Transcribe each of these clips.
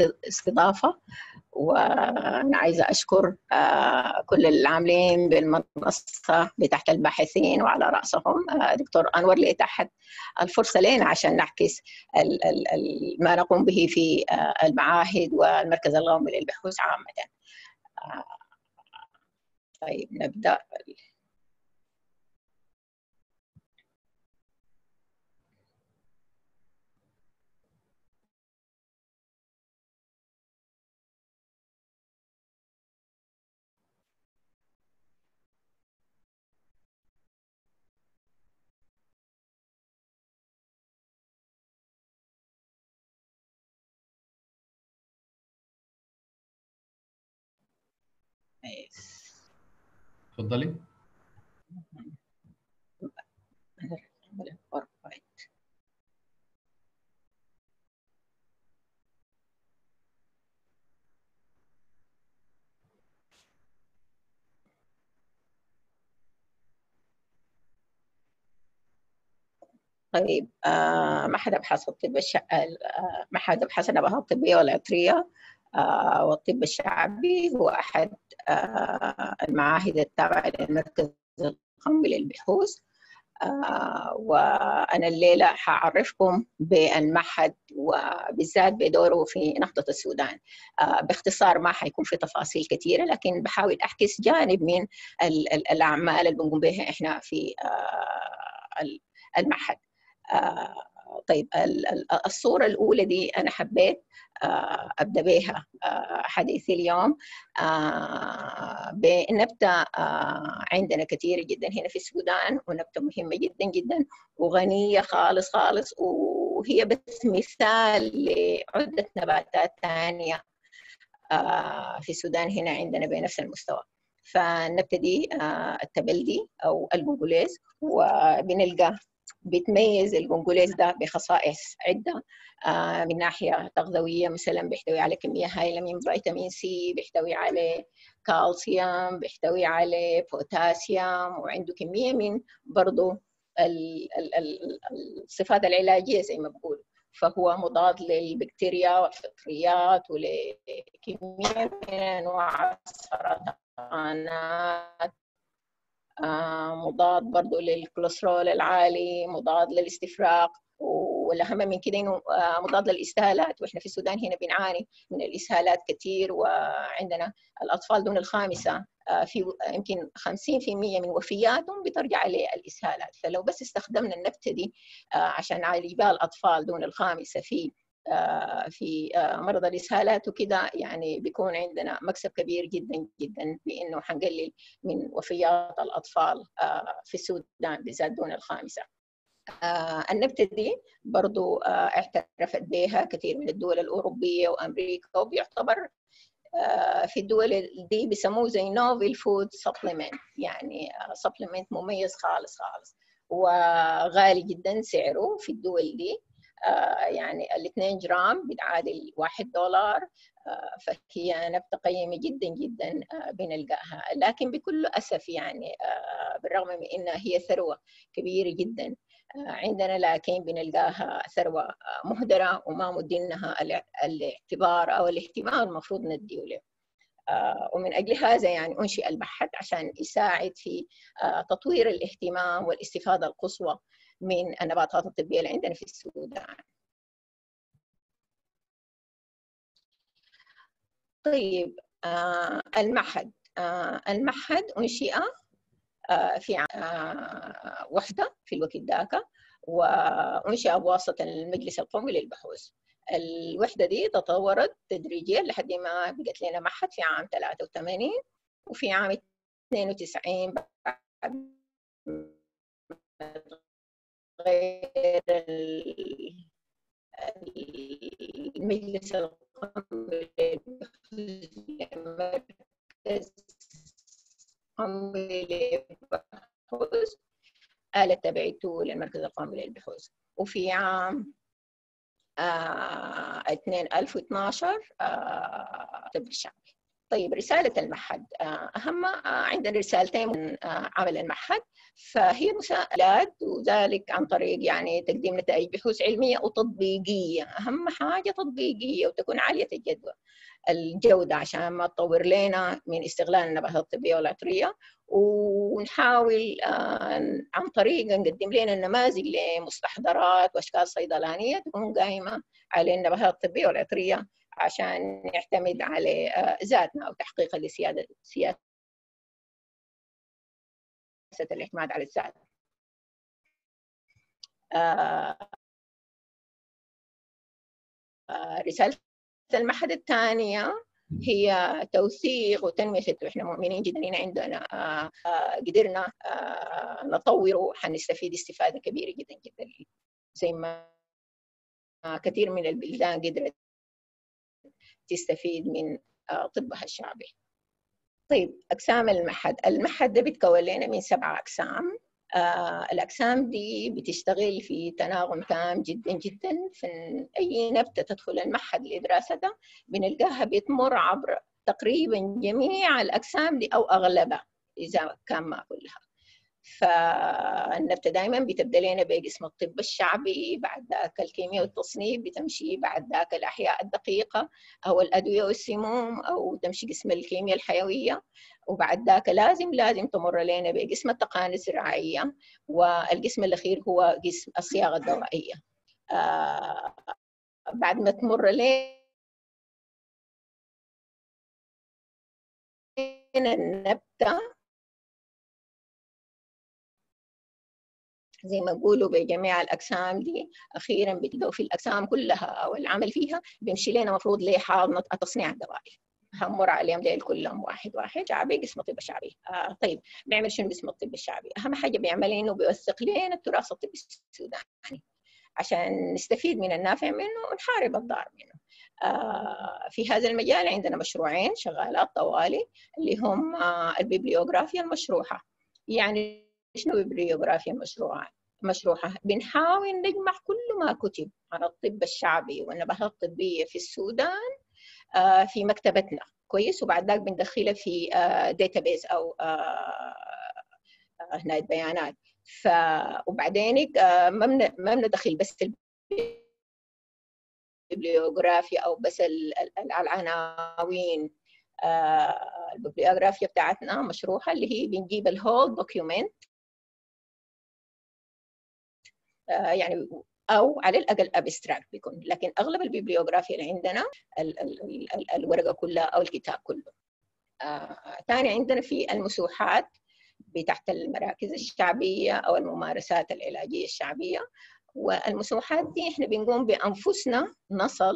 استضافة، وأنا عايزة أشكر كل العاملين بالمنصة بتحت الباحثين وعلى رأسهم دكتور انور لإتاحة الفرصة لنا عشان نعكس ما نقوم به في المعاهد والمركز القومي للبحوث عامة. طيب نبدأ. تفضلي. طيب معهد أبحاث النباتات الطبية والعطرية والطب الشعبي هو أحد المعاهد التابعة للمركز القومي للبحوث، وأنا الليلة حأعرفكم بالمعهد وبالذات بدوره في نهضة السودان. باختصار ما حيكون في تفاصيل كثيرة، لكن بحاول أعكس جانب من الأعمال اللي بنقوم بها إحنا في المعهد. طيب الصورة الأولى دي أنا حبيت أبدأ بها حديثي اليوم بنبتة عندنا كثير جدا هنا في السودان، ونبتة مهمة جدا جدا وغنية خالص خالص، وهي بس مثال لعدة نباتات ثانية في السودان هنا عندنا بنفس المستوى. فالنبتة دي التبلدي أو الجونجوليز، وبنلقى بتميز الجونجوليز ده بخصائص عدة من ناحية تغذوية، مثلا بيحتوي على كمية هائلة من فيتامين سي، بيحتوي على كالسيوم، بيحتوي على بوتاسيوم، وعنده كمية من برضه الصفات العلاجية زي ما بقول، فهو مضاد للبكتيريا والفطريات ولكمية من أنواع السرطانات، مضاد برضه للكوليسترول العالي، مضاد للاستفراغ، والأهم من كده إنه مضاد للإسهالات، وإحنا في السودان هنا بنعاني من الإسهالات كتير، وعندنا الأطفال دون الخامسة في يمكن 50% من وفياتهم بترجع للإسهالات. فلو بس استخدمنا النبتة دي عشان نعالج بها الأطفال دون الخامسة في مرض الإسهالات وكده، يعني بيكون عندنا مكسب كبير جدا جدا، بأنه حنقلل من وفيات الأطفال في السودان بالذات دون الخامسة. النبتة دي برضو اعترفت بها كثير من الدول الأوروبية وأمريكا، وبيعتبر في الدول دي بيسموه زي نوفل فود سبلمنت، يعني سبلمنت مميز خالص خالص وغالي جدا سعره في الدول دي، يعني الاثنين جرام بتعادل $1، فهي نبتة قيمة جدا جدا بنلقاها. لكن بكل أسف يعني بالرغم من أنها هي ثروة كبيرة جدا عندنا، لكن بنلقاها ثروة مهدرة وما مدينها الاعتبار أو الاهتمام المفروض نديه له. ومن أجل هذا يعني أنشئ البحث عشان يساعد في تطوير الاهتمام والاستفادة القصوى من النباتات الطبية اللي عندنا في السودان. طيب المعهد أنشئ في وحدة في الوقت ذاك، وأنشئ بواسطة المجلس القومي للبحوث. الوحدة دي تطورت تدريجيا لحد ما بقت لنا معهد في عام 83، وفي عام 92 بعد غير المجلس القومي للبحوث آلت تبعيته للمركز القومي للبحوث. وفي عام 2012 طب الشعبي. طيب رسالة المعهد أهم، عندنا رسالتين من عمل المعهد، فهي مساءلات وذلك عن طريق يعني تقديم نتائج بحوث علمية وتطبيقية، أهم حاجة تطبيقية وتكون عالية الجدوى الجودة عشان ما تطور لنا من استغلال النباتات الطبية والعطرية، ونحاول عن طريق نقدم لنا النماذج لمستحضرات وأشكال صيدلانية تكون قائمة على النباتات الطبية والعطرية عشان نعتمد على ذاتنا وتحقيق سياسة الاعتماد على الذات. رسالة المعهد الثانية هي توثيق وتنمية التوعية. احنا مؤمنين جدا ان عندنا قدرنا نطوره حنستفيد استفادة كبيرة جدا جدا زي ما كثير من البلدان قدرت تستفيد من طبها الشعبي. طيب أقسام المعهد، المعهد ده بيتكون لنا من 7 أقسام، الأقسام دي بتشتغل في تناغم تام جدا جدا، فأي نبتة تدخل المعهد لدراستها بنلقاها بتمر عبر تقريبا جميع الأقسام دي أو أغلبها إذا كان ما كلها. فالنبتة دائما بتبدا لنا بقسم الطب الشعبي، بعد ذاك الكيمياء والتصنيف بتمشي، بعد ذاك الاحياء الدقيقه او الادويه والسموم او تمشي قسم الكيمياء الحيويه، وبعد ذاك لازم تمر لنا بقسم التقاني الزراعيه، والقسم الاخير هو قسم الصياغه الدوائيه. بعد ما تمر لنا النبته زي ما بيقولوا بجميع الأقسام دي، أخيراً بتبدأوا في الأقسام كلها والعمل فيها بيمشي لنا مفروض ليه حاضنة التصنيع الدوائي. هنمر عليهم ديل كلهم واحد واحد. شعبي، قسم الطب الشعبي. طيب بيعمل شنو قسم الطب الشعبي؟ أهم حاجة بيعمل إنه بيوثق لنا التراث الطبي السوداني عشان نستفيد من النافع منه ونحارب الضار منه. في هذا المجال عندنا مشروعين شغالات طوالي اللي هم البيبليوغرافيا المشروحة. يعني شنو بيبليوغرافيا مشروحة؟ بنحاول نجمع كل ما كتب عن الطب الشعبي والنباتات الطبية في السودان في مكتبتنا، كويس؟ وبعد ذاك بندخلها في داتابيز أو هنا بيانات. وبعدين ما بندخل بس البيبليوغرافيا أو بس العناوين. البيبليوغرافيا بتاعتنا مشروحة اللي هي بنجيب الهول دوكيومنت، يعني أو على الأقل أبستراكت بيكون، لكن أغلب البيبليوغرافيا اللي عندنا الورقة كلها أو الكتاب كله. ثاني عندنا في المسوحات بتاعت المراكز الشعبية أو الممارسات العلاجية الشعبية، والمسوحات دي إحنا بنقوم بأنفسنا نصل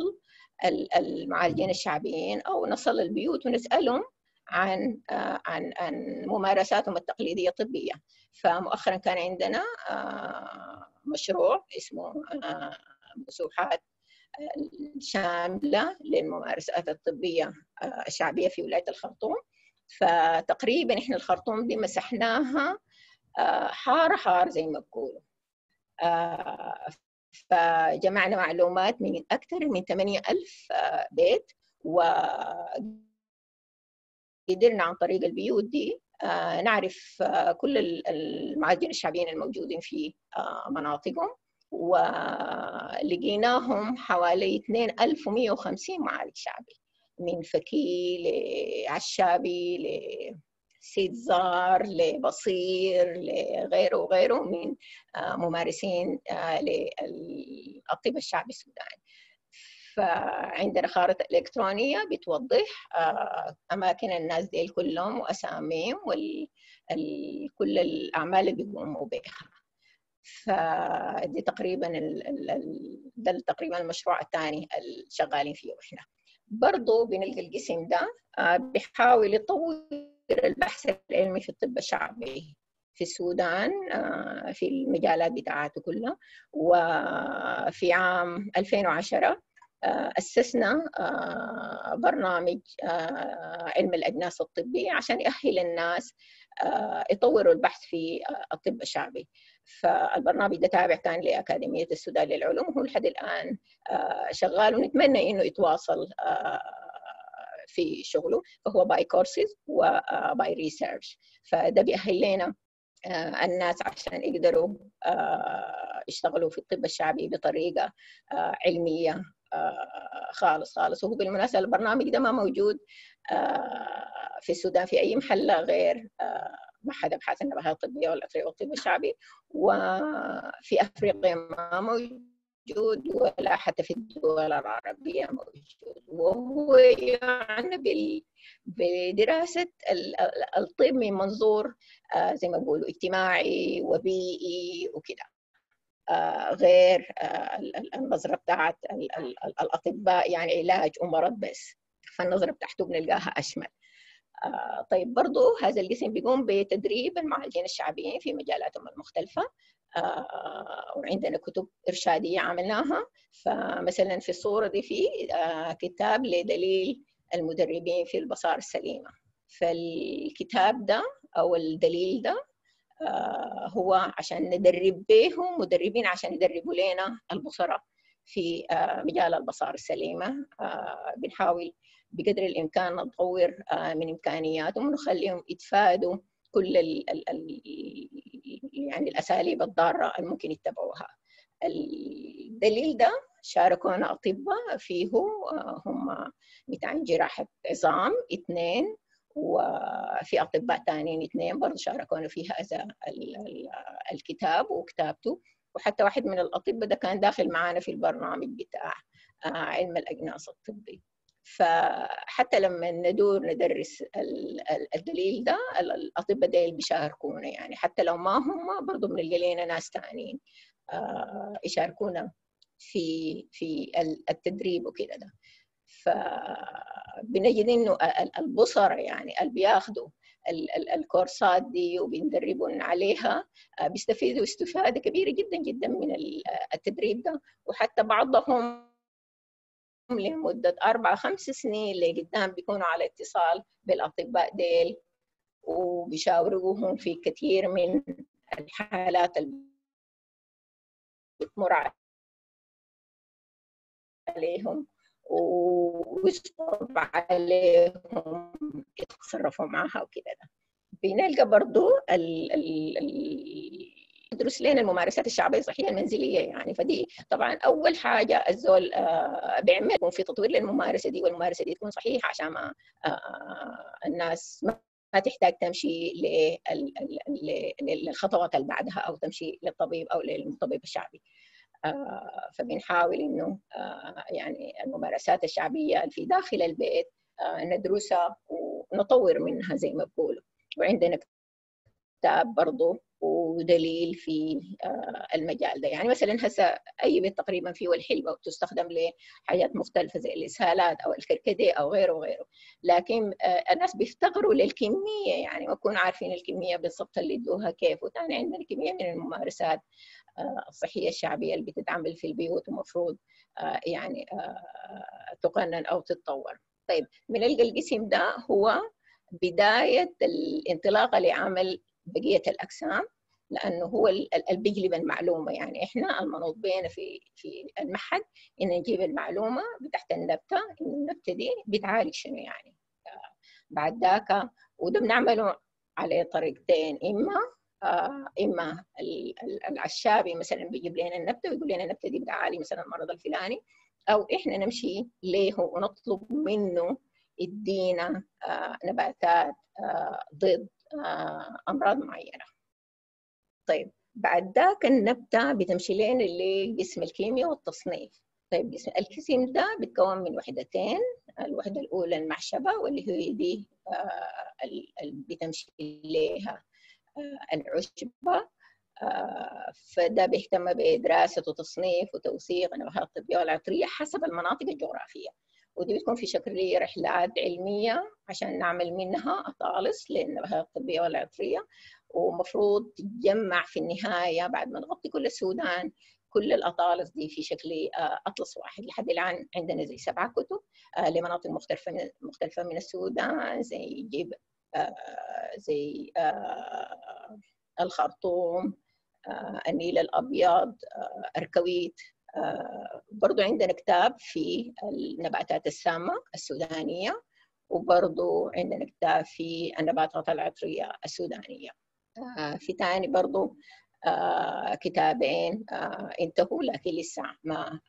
المعالجين الشعبيين أو نصل البيوت ونسألهم عن عن عن ممارساتهم التقليدية الطبية. فمؤخرا كان عندنا مشروع اسمه مسوحات شاملة للممارسات الطبية الشعبية في ولاية الخرطوم، فتقريبا احنا الخرطوم دي مسحناها حارة حارة زي ما بقولوا، فجمعنا معلومات من أكثر من 8,000 بيت، وقدرنا عن طريق البيوت دي نعرف كل المعالجين الشعبيين الموجودين في مناطقهم، ولقيناهم حوالي 2150 معالج شعبي من فكي لعشابي لسيد زار لبصير لغيره وغيره من ممارسين للطب الشعبي السوداني. فعندنا خارطة إلكترونية بتوضح أماكن الناس دي كلهم وأساميهم وكل الأعمال اللي بيقوموا بها. فدي تقريبا ده تقريبا المشروع الثاني اللي شغالين فيه. وإحنا برضه بنلقى القسم ده بيحاول يطور البحث العلمي في الطب الشعبي في السودان في المجالات بتاعته كلها. وفي عام 2010 أسسنا برنامج علم الأجناس الطبي عشان يأهل الناس يطوروا البحث في الطب الشعبي. فالبرنامج ده تابع كان لأكاديمية السودان للعلوم، وهو لحد الآن شغال، ونتمنى إنه يتواصل في شغله، فهو باي كورسز وباي ريسيرش. فده بيأهل لنا الناس عشان يقدروا يشتغلوا في الطب الشعبي بطريقة علمية خالص خالص. وهو بالمناسبة البرنامج ده ما موجود في السودان في أي محلة غير معهد أبحاث النباتات الطبية والعطرية والطب الشعبي، وفي أفريقيا ما موجود ولا حتى في الدول العربية موجود. وهو يعني بدراسة الطب من منظور زي ما بيقولوا اجتماعي وبيئي وكده، غير النظرة بتاعت الأطباء يعني علاج ومرض بس، فالنظرة بتاعته بنلقاها أشمل. طيب برضو هذا القسم بيقوم بتدريب المعالجين الشعبيين في مجالاتهم المختلفة، وعندنا كتب إرشادية عملناها. فمثلا في الصورة دي في كتاب لدليل المدربين في البصارة السليمة، فالكتاب ده أو الدليل ده هو عشان ندرب بيهم مدربين عشان يدربوا لنا البصرة في مجال البصارة السليمة. بنحاول بقدر الإمكان نطور من إمكانياتهم ونخليهم يتفادوا كل يعني الأساليب الضارة الممكن يتبعوها. الدليل ده شاركونا أطباء فيه، هم بتاعين جراحة عظام 2، وفي أطباء تانيين 2 برضه شاركونا في هذا الكتاب وكتابته. وحتى واحد من الأطباء ده كان داخل معانا في البرنامج بتاع علم الأجناس الطبي. فحتى لما ندور ندرس الدليل ده الأطباء ده اللي بيشاركونا، يعني حتى لو ما هم برضه بنلقى لنا ناس تانيين يشاركونا في التدريب وكده ده. فبنجد انه البصرة يعني اللي بياخدوا الكورسات دي وبندربهم عليها بيستفيدوا استفادة كبيرة جدا جدا من التدريب ده، وحتى بعضهم لمدة 4-5 سنين لقدام بيكونوا على اتصال بالأطباء ديل وبيشاوروهم في كثير من الحالات اللي بتمر عليهم ويصعب عليهم يتصرفوا معها وكده. بنلقى برضو ندرس لنا الممارسات الشعبية الصحية المنزلية، يعني فدي طبعا أول حاجة الزول بيعملهم في تطوير للممارسة دي، والممارسة دي تكون صحيحة عشان ما الناس ما تحتاج تمشي للخطوات اللي بعدها أو تمشي للطبيب أو للطبيب الشعبي. فبنحاول إنه يعني الممارسات الشعبية في داخل البيت ندرسها ونطور منها زي ما بقولوا. وعندنا كتاب برضه ودليل في المجال ده، يعني مثلا هسه أي بيت تقريبا فيه الحلبة وتستخدم لحاجات مختلفة زي الإسهالات أو الكركديه أو غيره وغيره، لكن الناس بيفتقروا للكمية، يعني ما بيكونوا عارفين الكمية بالضبط اللي يدوها كيف. وثاني عندنا كمية من الممارسات الصحية الشعبية اللي بتتعمل في البيوت ومفروض يعني تقنن أو تتطور. طيب بنلقى القسم ده هو بداية الانطلاقة لعمل بقية الأقسام، لأنه هو اللي بيجلب المعلومة. يعني إحنا المنوط بينا في المعهد إن نجيب المعلومة بتاعت النبتة، إن النبتة دي بتعالج شنو يعني بعد ذاك. وده بنعمله على طريقتين، إما العشابي مثلا بيجيب لنا النبتة ويقول لنا النبتة دي بتعالج مثلا المرض الفلاني، أو إحنا نمشي ليه ونطلب منه يدينا نباتات ضد أمراض معينة. طيب بعد ذاك النبتة بتمشي لنا لقسم الكيمياء والتصنيف. طيب القسم ده بيتكون من وحدتين، الوحدة الأولى المعشبة واللي هي دي اللي بتمشي لها العشبة، فده بيهتم بدراسة وتصنيف وتوثيق النباتات الطبية والعطرية حسب المناطق الجغرافية، ودي بتكون في شكل رحلات علمية عشان نعمل منها أطالس للنباتات الطبية والعطرية. ومفروض تتجمع في النهاية بعد ما نغطي كل السودان كل الأطالس دي في شكل أطلس واحد. لحد الآن عندنا زي 7 كتب لمناطق مختلفة من السودان، زي جيب زي الخرطوم، النيل الأبيض، أركويت. برضو عندنا كتاب في النباتات السامة السودانية، وبرضو عندنا كتاب في النباتات العطرية السودانية. في تاني برضو كتابين انتهوا لكن لسه ما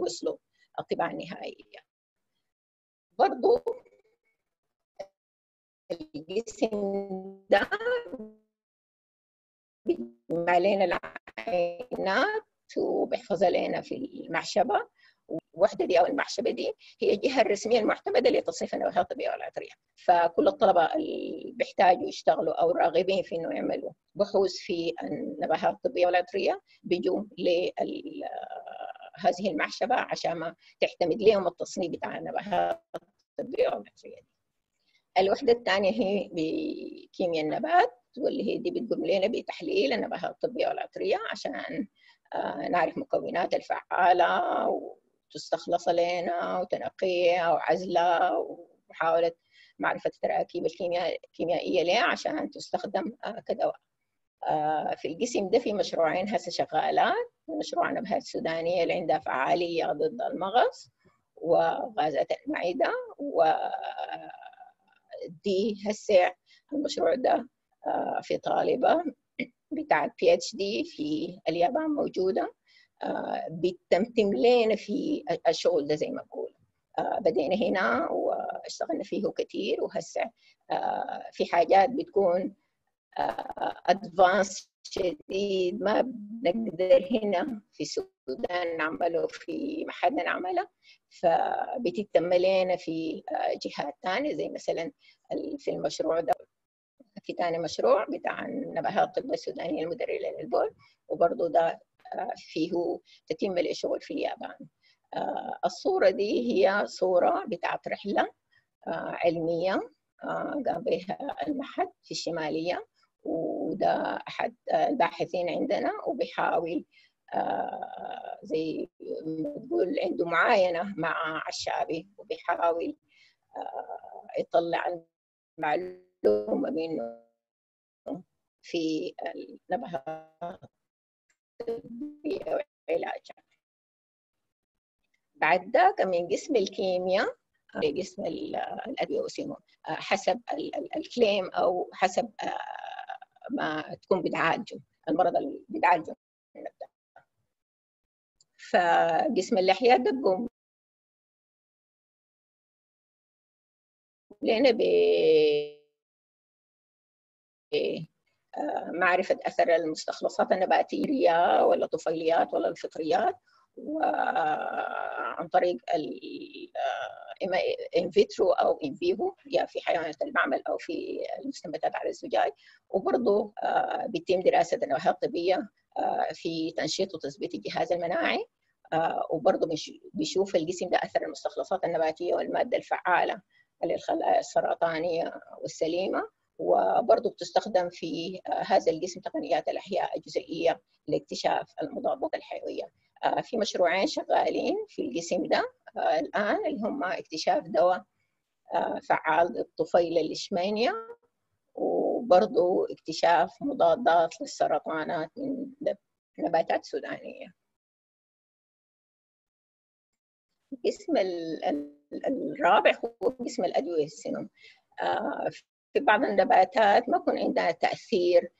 وصلوا الطباعة النهائية. برضو الجسم ده بيجمع لنا العينات وبيحفظها لنا في المعشبة. الوحدة دي أو المعشبة دي هي الجهة الرسمية المعتمدة لتصنيف النباتات الطبية والعطرية. فكل الطلبة اللي بيحتاجوا يشتغلوا أو راغبين في إنه يعملوا بحوث في النباتات الطبية والعطرية بيجوا لهذه المعشبة عشان ما تحتمد لهم التصنيف بتاع النباتات الطبية والعطرية دي. الوحدة الثانية هي بكيمياء النبات واللي هي دي بتقوم لنا بتحليل النباتات الطبية والعطرية عشان نعرف مكونات الفعالة وتستخلص لنا وتنقيها وعزلها ومحاولة معرفة التراكيب الكيميائية لها عشان تستخدم كدواء. في القسم ده في مشروعين هسه شغالات، مشروع النباتات السودانية اللي عندها فعالية ضد المغص وغازات المعدة، ودي هسه المشروع ده في طالبة بتاعت PhD في اليابان موجودة بتمتم لنا في الشغل ده زي ما بقول. بدينا هنا واشتغلنا فيه كتير وهسه في حاجات بتكون ادفانس شديد ما بنقدر هنا في السودان نعمله في محلنا نعمله، فبتتم لنا في جهات ثانية زي مثلا في المشروع ده. في ثاني مشروع بتاع النباتات الطبية السودانية المدرّية للبول وبرضه ده فيه تتم الشغل في اليابان. الصورة دي هي صورة بتاعت رحلة علمية قام بها المعهد في الشمالية، وده أحد الباحثين عندنا وبيحاول زي ما تقول عنده معاينة مع عشابي وبيحاول يطلع المعلومات ما بينه في النباتات الطبية وعلاجها. بعد ذاك من قسم الكيمياء لقسم الأدوية والسموم حسب الكليم أو حسب ما تكون بتعالجه المرض اللي بتعالجه. فقسم اللحية ده بقوم لأنه معرفة أثر المستخلصات النباتية ولا الطفيليات ولا الفطريات، وعن طريق إن فيترو أو إن فيفو يعني في حيوانات المعمل أو في المستنبتات على الزجاج. وبرضه بيتم دراسة النباتات الطبية في تنشيط وتثبيت الجهاز المناعي، وبرضه بيشوف الجسم ده أثر المستخلصات النباتية والمادة الفعالة على الخلايا السرطانية والسليمة. وبرضه بتستخدم في هذا الجسم تقنيات الأحياء الجزيئية لاكتشاف المضادات الحيوية. في مشروعين شغالين في الجسم ده الآن اللي هم اكتشاف دواء فعال ضد طفيلة الإشمينيا، وبرضه اكتشاف مضادات للسرطانات من نباتات سودانية. القسم الرابع هو قسم الأدوية والسموم. في بعض النباتات ما يكون عندها تأثير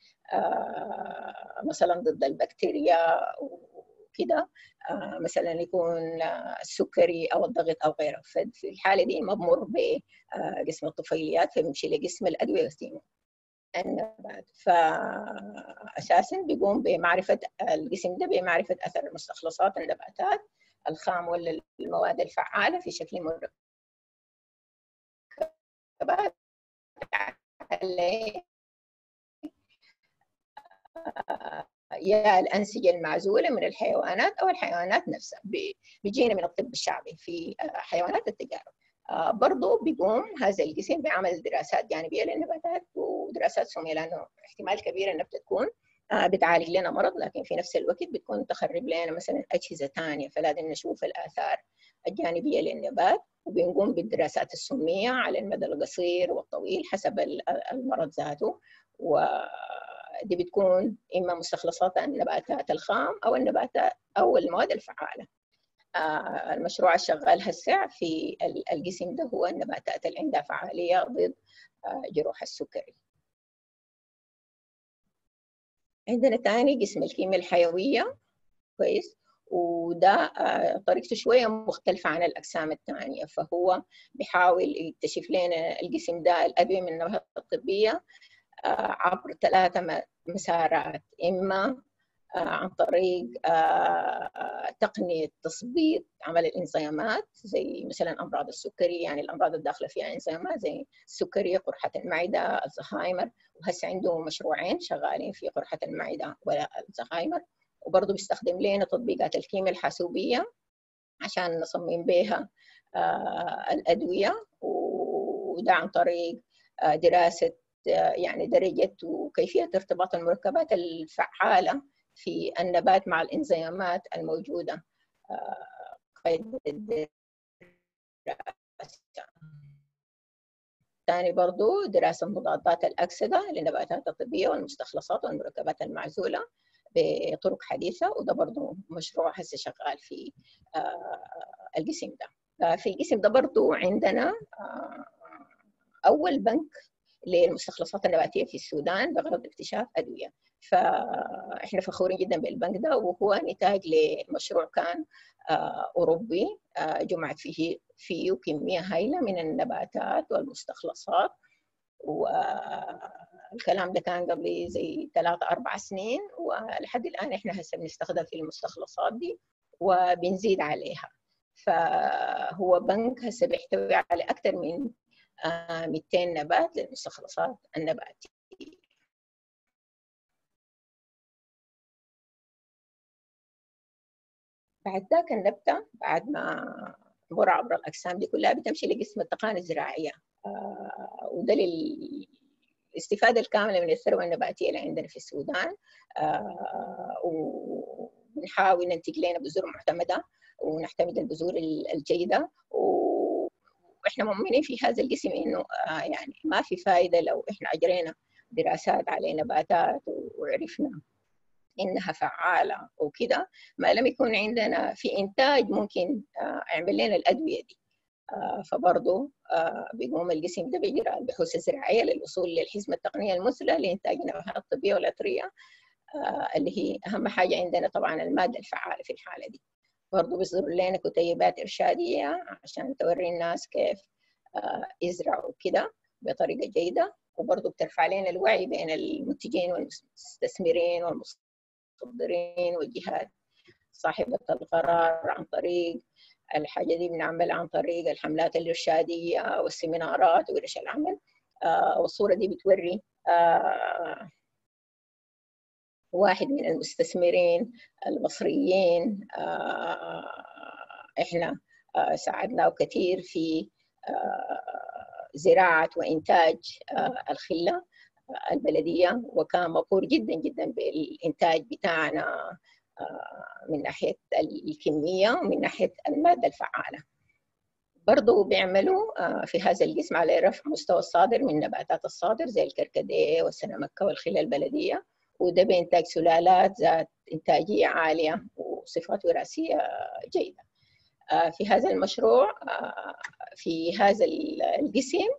مثلا ضد البكتيريا وكده، مثلا يكون السكري أو الضغط أو غيره، ففي الحالة دي ما بمر بقسم الطفيليات فبمشي لقسم الأدوية والسموم النبات. فأساسا بيقوم بمعرفة الجسم ده بمعرفة أثر مستخلصات النباتات الخام ولا المواد الفعالة في شكل مركبات يا الأنسجة المعزولة من الحيوانات أو الحيوانات نفسها بيجينا من الطب الشعبي في حيوانات التجارب. برضو بيقوم هذا الجسم بعمل دراسات جانبية للنباتات ودراسات سمية لأنه احتمال كبير أنها بتكون بتعالج لنا مرض لكن في نفس الوقت بتكون تخرب لنا مثلا أجهزة ثانية، فلازم نشوف الآثار الجانبية للنبات وبنقوم بالدراسات السمية على المدى القصير والطويل حسب المرض ذاته. ودي بتكون إما مستخلصات النباتات الخام أو المواد الفعالة. المشروع الشغال هسه في القسم ده هو النباتات اللي عندها فعالية ضد جروح السكري. عندنا ثاني قسم الكيمياء الحيوية، كويس، وده طريقته شوية مختلفة عن الأقسام الثانية، فهو بيحاول يكتشف لنا القسم ده الأدوية من النباتات الطبية عبر 3 مسارات، إما عن طريق تقنية تثبيط عمل الإنزيمات زي مثلا أمراض السكري، يعني الأمراض الداخلة فيها إنزيمات زي السكري، قرحة المعدة، الزهايمر، وهسه عنده مشروعين شغالين في قرحة المعدة ولا الزهايمر. وبرضه بيستخدم لنا تطبيقات الكيمياء الحاسوبية عشان نصمم بها الأدوية، وده عن طريق دراسة يعني درجة وكيفية ارتباط المركبات الفعالة في النبات مع الإنزيمات الموجودة قيد الدراسة. ثاني برضو دراسة مضادات الأكسدة للنباتات الطبية والمستخلصات والمركبات المعزولة بطرق حديثة، وده برضو مشروع هسه شغال في القسم ده. في القسم ده برضو عندنا أول بنك للمستخلصات النباتية في السودان بغرض اكتشاف أدوية، فإحنا فخورين جدا بالبنك ده، وهو نتاج لمشروع كان أوروبي جمعت فيه كمية هائلة من النباتات والمستخلصات، والكلام ده كان قبل زي 3 4 سنين، ولحد الآن إحنا هسه بنستخدم في المستخلصات دي وبنزيد عليها. فهو بنك هسه بيحتوي على أكثر من 200 نبات للمستخلصات النباتية. بعد ذاك النبتة بعد ما تمر عبر الأجسام دي كلها بتمشي لقسم التقانة الزراعية، وده للاستفادة الكاملة من الثروة النباتية اللي عندنا في السودان، ونحاول ننتج لنا بذور معتمدة ونعتمد البذور الجيدة. وإحنا مؤمنين في هذا القسم إنه يعني ما في فائدة لو إحنا أجرينا دراسات على نباتات وعرفنا إنها فعالة وكده ما لم يكون عندنا في إنتاج ممكن يعمل لنا الأدوية دي. فبرضه بيقوم القسم ده بإجراء البحوث الزراعية للوصول للحزمة التقنية المثلى لإنتاج النباتات الطبية والعطرية، اللي هي أهم حاجة عندنا طبعاً المادة الفعالة في الحالة دي. برضه بيصدروا لنا كتيبات إرشادية عشان توري الناس كيف يزرعوا كده بطريقة جيدة، وبرضه بترفع لنا الوعي بين المنتجين والمستثمرين والمصدرين والجهات صاحبة القرار عن طريق الحاجة دي. بنعمل عن طريق الحملات الإرشادية والسيمينارات وورش العمل، والصورة دي بتوري واحد من المستثمرين المصريين احنا ساعدناه كثير في زراعة وإنتاج الخلة البلدية، وكان مبهور جدا جدا بالإنتاج بتاعنا من ناحية الكمية ومن ناحية المادة الفعالة. برضو بيعملوا في هذا القسم على رفع مستوى الصادر من نباتات الصادر زي الكركديه والسنمكة والخلة البلدية، وده بإنتاج سلالات ذات إنتاجية عالية وصفات وراثية جيدة. في هذا المشروع في هذا القسم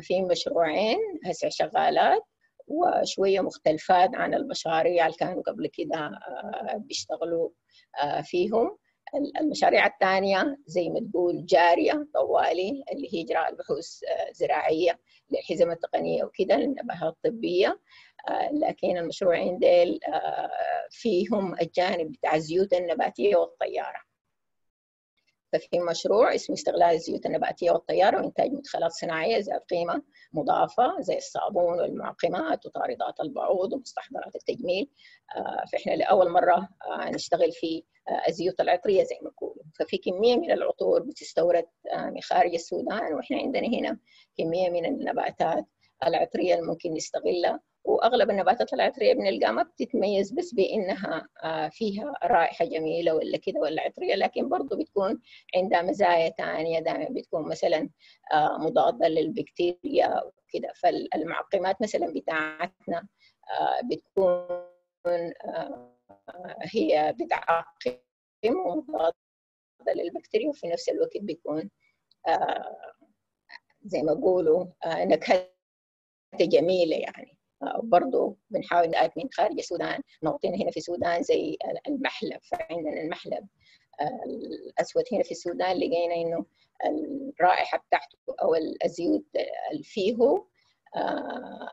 في مشروعين هسه شغالات وشوية مختلفات عن المشاريع اللي كانوا قبل كده بيشتغلوا فيهم. المشاريع الثانية زي ما تقول جارية طوالي، اللي هي إجراء البحوث الزراعية للحزم التقنية وكده للنباتات الطبية، لكن المشروعين ديل فيهم الجانب بتاع الزيوت النباتية والطيارة. ففي مشروع اسمه استغلال الزيوت النباتية والطيارة وإنتاج مدخلات صناعية ذات قيمة مضافة زي الصابون والمعقمات وطاردات البعوض ومستحضرات التجميل. فإحنا لأول مرة نشتغل في الزيوت العطرية زي ما بيقولوا، ففي كمية من العطور بتستورد من خارج السودان، وإحنا عندنا هنا كمية من النباتات العطرية اللي ممكن نستغلها، وأغلب النباتات العطرية بنلقاها ما بتتميز بس بأنها فيها رائحة جميلة ولا كده ولا عطرية، لكن برضه بتكون عندها مزايا تانية، دائما بتكون مثلا مضادة للبكتيريا وكده. فالمعقمات مثلا بتاعتنا بتكون هي بتعقم ومضادة للبكتيريا، وفي نفس الوقت بيكون زي ما بيقولوا نكهة جميلة يعني. برضه بنحاول نقعد من خارج السودان نعطينا هنا في السودان زي المحلب، فعندنا المحلب الأسود هنا في السودان لقينا إنه الرائحة بتاعته أو الزيوت اللي فيه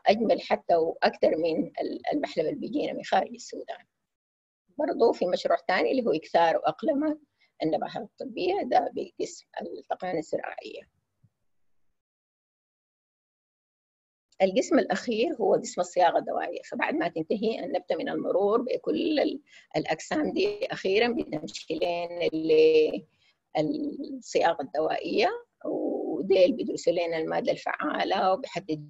أجمل حتى وأكثر من المحلب اللي بيجينا من خارج السودان. برضه في مشروع ثاني اللي هو إكثار وأقلمة النباحات الطبية، ده بقسم التقنية الزراعية. القسم الأخير هو قسم الصياغة الدوائية، فبعد ما تنتهي النبتة من المرور بكل الأجسام دي أخيراً بنمشي للصياغة الدوائية، وديل بيدرسوا لنا المادة الفعالة وبيحددوا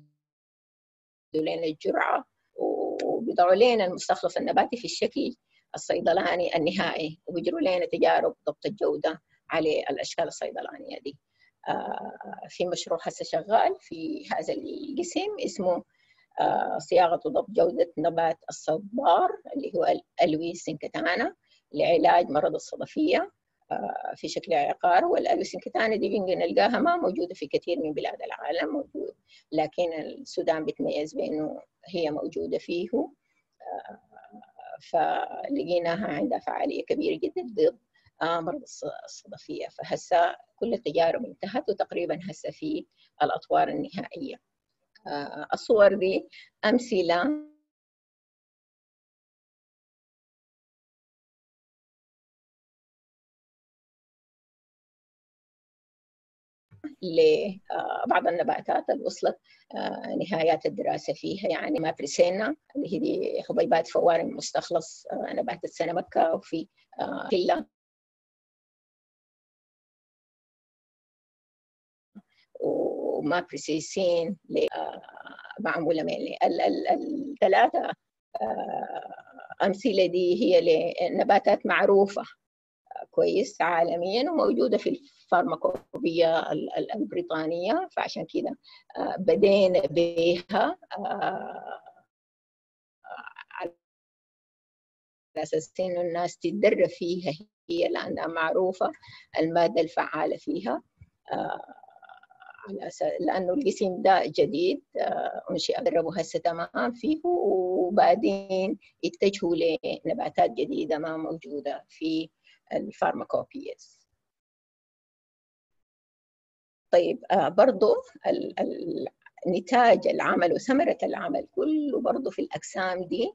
لنا الجرعة وبيضعوا لنا المستخلص النباتي في الشكل الصيدلاني النهائي، وبيجروا لنا تجارب ضبط الجودة على الأشكال الصيدلانية دي. في مشروع هسه شغال في هذا القسم اسمه صياغة وضبط جودة نبات الصبار اللي هو الألويسنكتانا لعلاج مرض الصدفية في شكل عقار. والألويسنكتانا دي بنلقاها ما موجودة في كثير من بلاد العالم موجود، لكن السودان بتميز بأنه هي موجودة فيه، فلقيناها عندها فعالية كبيرة جدا ضد مرض الصدفية. فهسه كل التجارب انتهت وتقريبا هسه في الأطوار النهائية. الصور دي أمثلة لبعض النباتات اللي وصلت نهايات الدراسة فيها، يعني ما بريسينا اللي هي حبيبات فوارن مستخلص نبات السنة مكة، وفي كلة وما بريسيسين معمولة مني. الثلاثة أمثلة دي هي لنباتات معروفة كويس عالميا وموجودة في الفارماكوبية البريطانية، فعشان كده بدينا بها على أساس إنه الناس تتدرب فيها هي لأنها معروفة المادة الفعالة فيها، لأنه القسم ده جديد أنشئ أدربوا هسه تمام فيه، وبعدين اتجهوا لنباتات جديدة ما موجودة في الفارماكوبيز. طيب برضو النتاج العمل وثمرة العمل كله برضو في الأجسام دي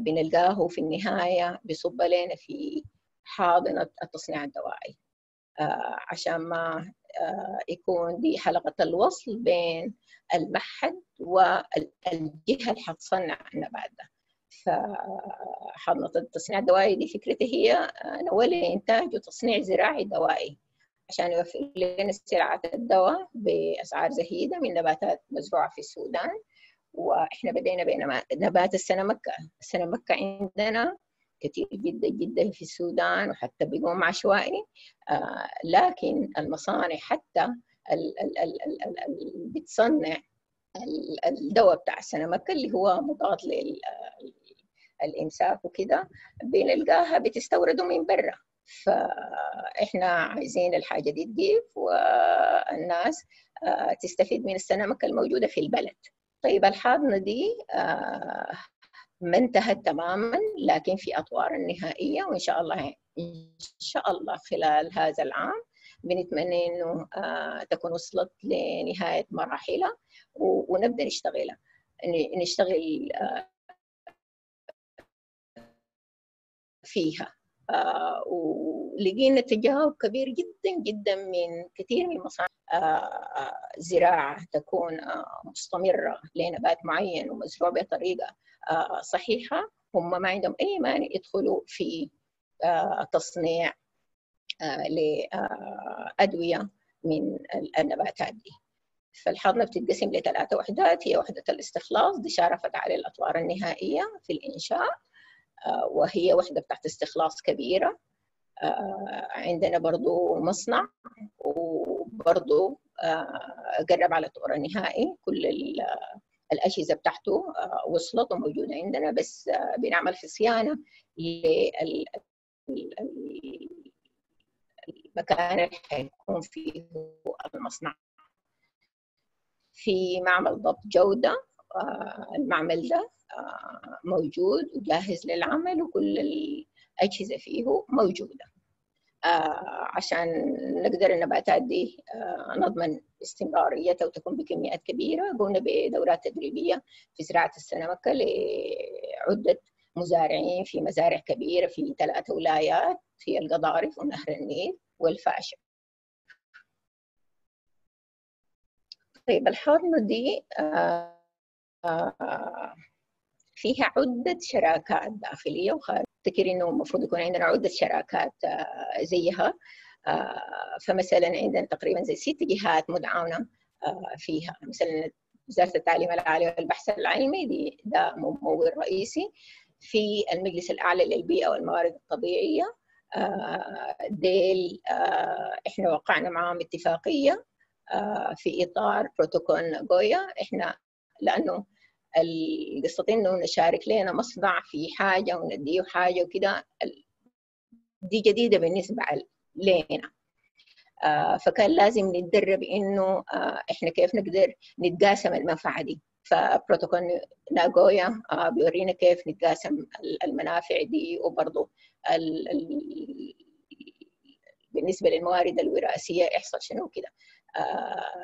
بنلقاه في النهاية بيصب لنا في حاضنة التصنيع الدوائي، عشان ما يكون دي حلقة الوصل بين المعهد والجهة اللي حتصنع النبات ده. فحاضنة التصنيع الدوائي دي فكرتها هي نولي إنتاج وتصنيع زراعي دوائي عشان يوفر لنا سلعة الدواء بأسعار زهيدة من نباتات مزروعة في السودان. وإحنا بدينا بنبات السنة مكة. السنة مكة عندنا كتير جدا جدا في السودان وحتى بيقوم عشوائي، لكن المصانع حتى اللي بتصنع الدواء بتاع السنة مكة اللي هو مضاد للإمساك وكده بنلقاها بتستورده من برا. فإحنا عايزين الحاجة دي تجيب والناس تستفيد من السنة مكة الموجودة في البلد. طيب الحاضنة دي ما انتهت تماما لكن في أطوار النهائية، وإن شاء الله خلال هذا العام بنتمنى إنه تكون وصلت لنهاية مراحلها ونبدأ نشتغلها، نشتغل فيها. ولقينا تجاوب كبير جدا جدا من كثير من مصانع زراعة تكون مستمرة لنبات معين ومزروع بطريقة صحيحة، هم ما عندهم أي مانع يدخلوا في تصنيع لأدوية من النباتات دي. فالحاضنة بتتقسم لثلاثة وحدات، هي وحدة الاستخلاص دي شارفت على الأطوار النهائية في الإنشاء، وهي وحدة بتاعت استخلاص كبيرة. عندنا برضو مصنع وبرضو قرب على الطور النهائي، كل الأجهزة بتاعته وصلت وموجودة عندنا، بس بنعمل في صيانة المكان اللي حيكون فيه المصنع، في معمل ضبط جودة. المعمل ده موجود وجاهز للعمل وكل الأجهزة فيه موجودة عشان نقدر النباتات دي نضمن استمراريتها وتكون بكميات كبيرة. قمنا بدورات تدريبية في زراعة السنمكة لعدة مزارعين في مزارع كبيرة في 3 ولايات، في القضارف ونهر النيل والفاشة. طيب الحاضنة دي فيها عدة شراكات داخلية وخارجية. أفتكر إنه المفروض يكون عندنا عدة شراكات زيها، فمثلا عندنا تقريبا زي 6 جهات متعاونة فيها. مثلا وزارة التعليم العالي والبحث العلمي دي ده ممول رئيسي، في المجلس الأعلى للبيئة والموارد الطبيعية ديل إحنا وقعنا معاهم اتفاقية في إطار بروتوكول ناغويا. إحنا لأنه القصتين انه نشارك لنا مصنع في حاجه ونديه حاجه وكده، دي جديده بالنسبه لنا، فكان لازم نتدرب انه احنا كيف نقدر نتقاسم المنفعه دي. فبروتوكول ناغويا بيورينا كيف نتقاسم المنافع دي، وبرضه بالنسبه للموارد الوراثيه يحصل شنو كده.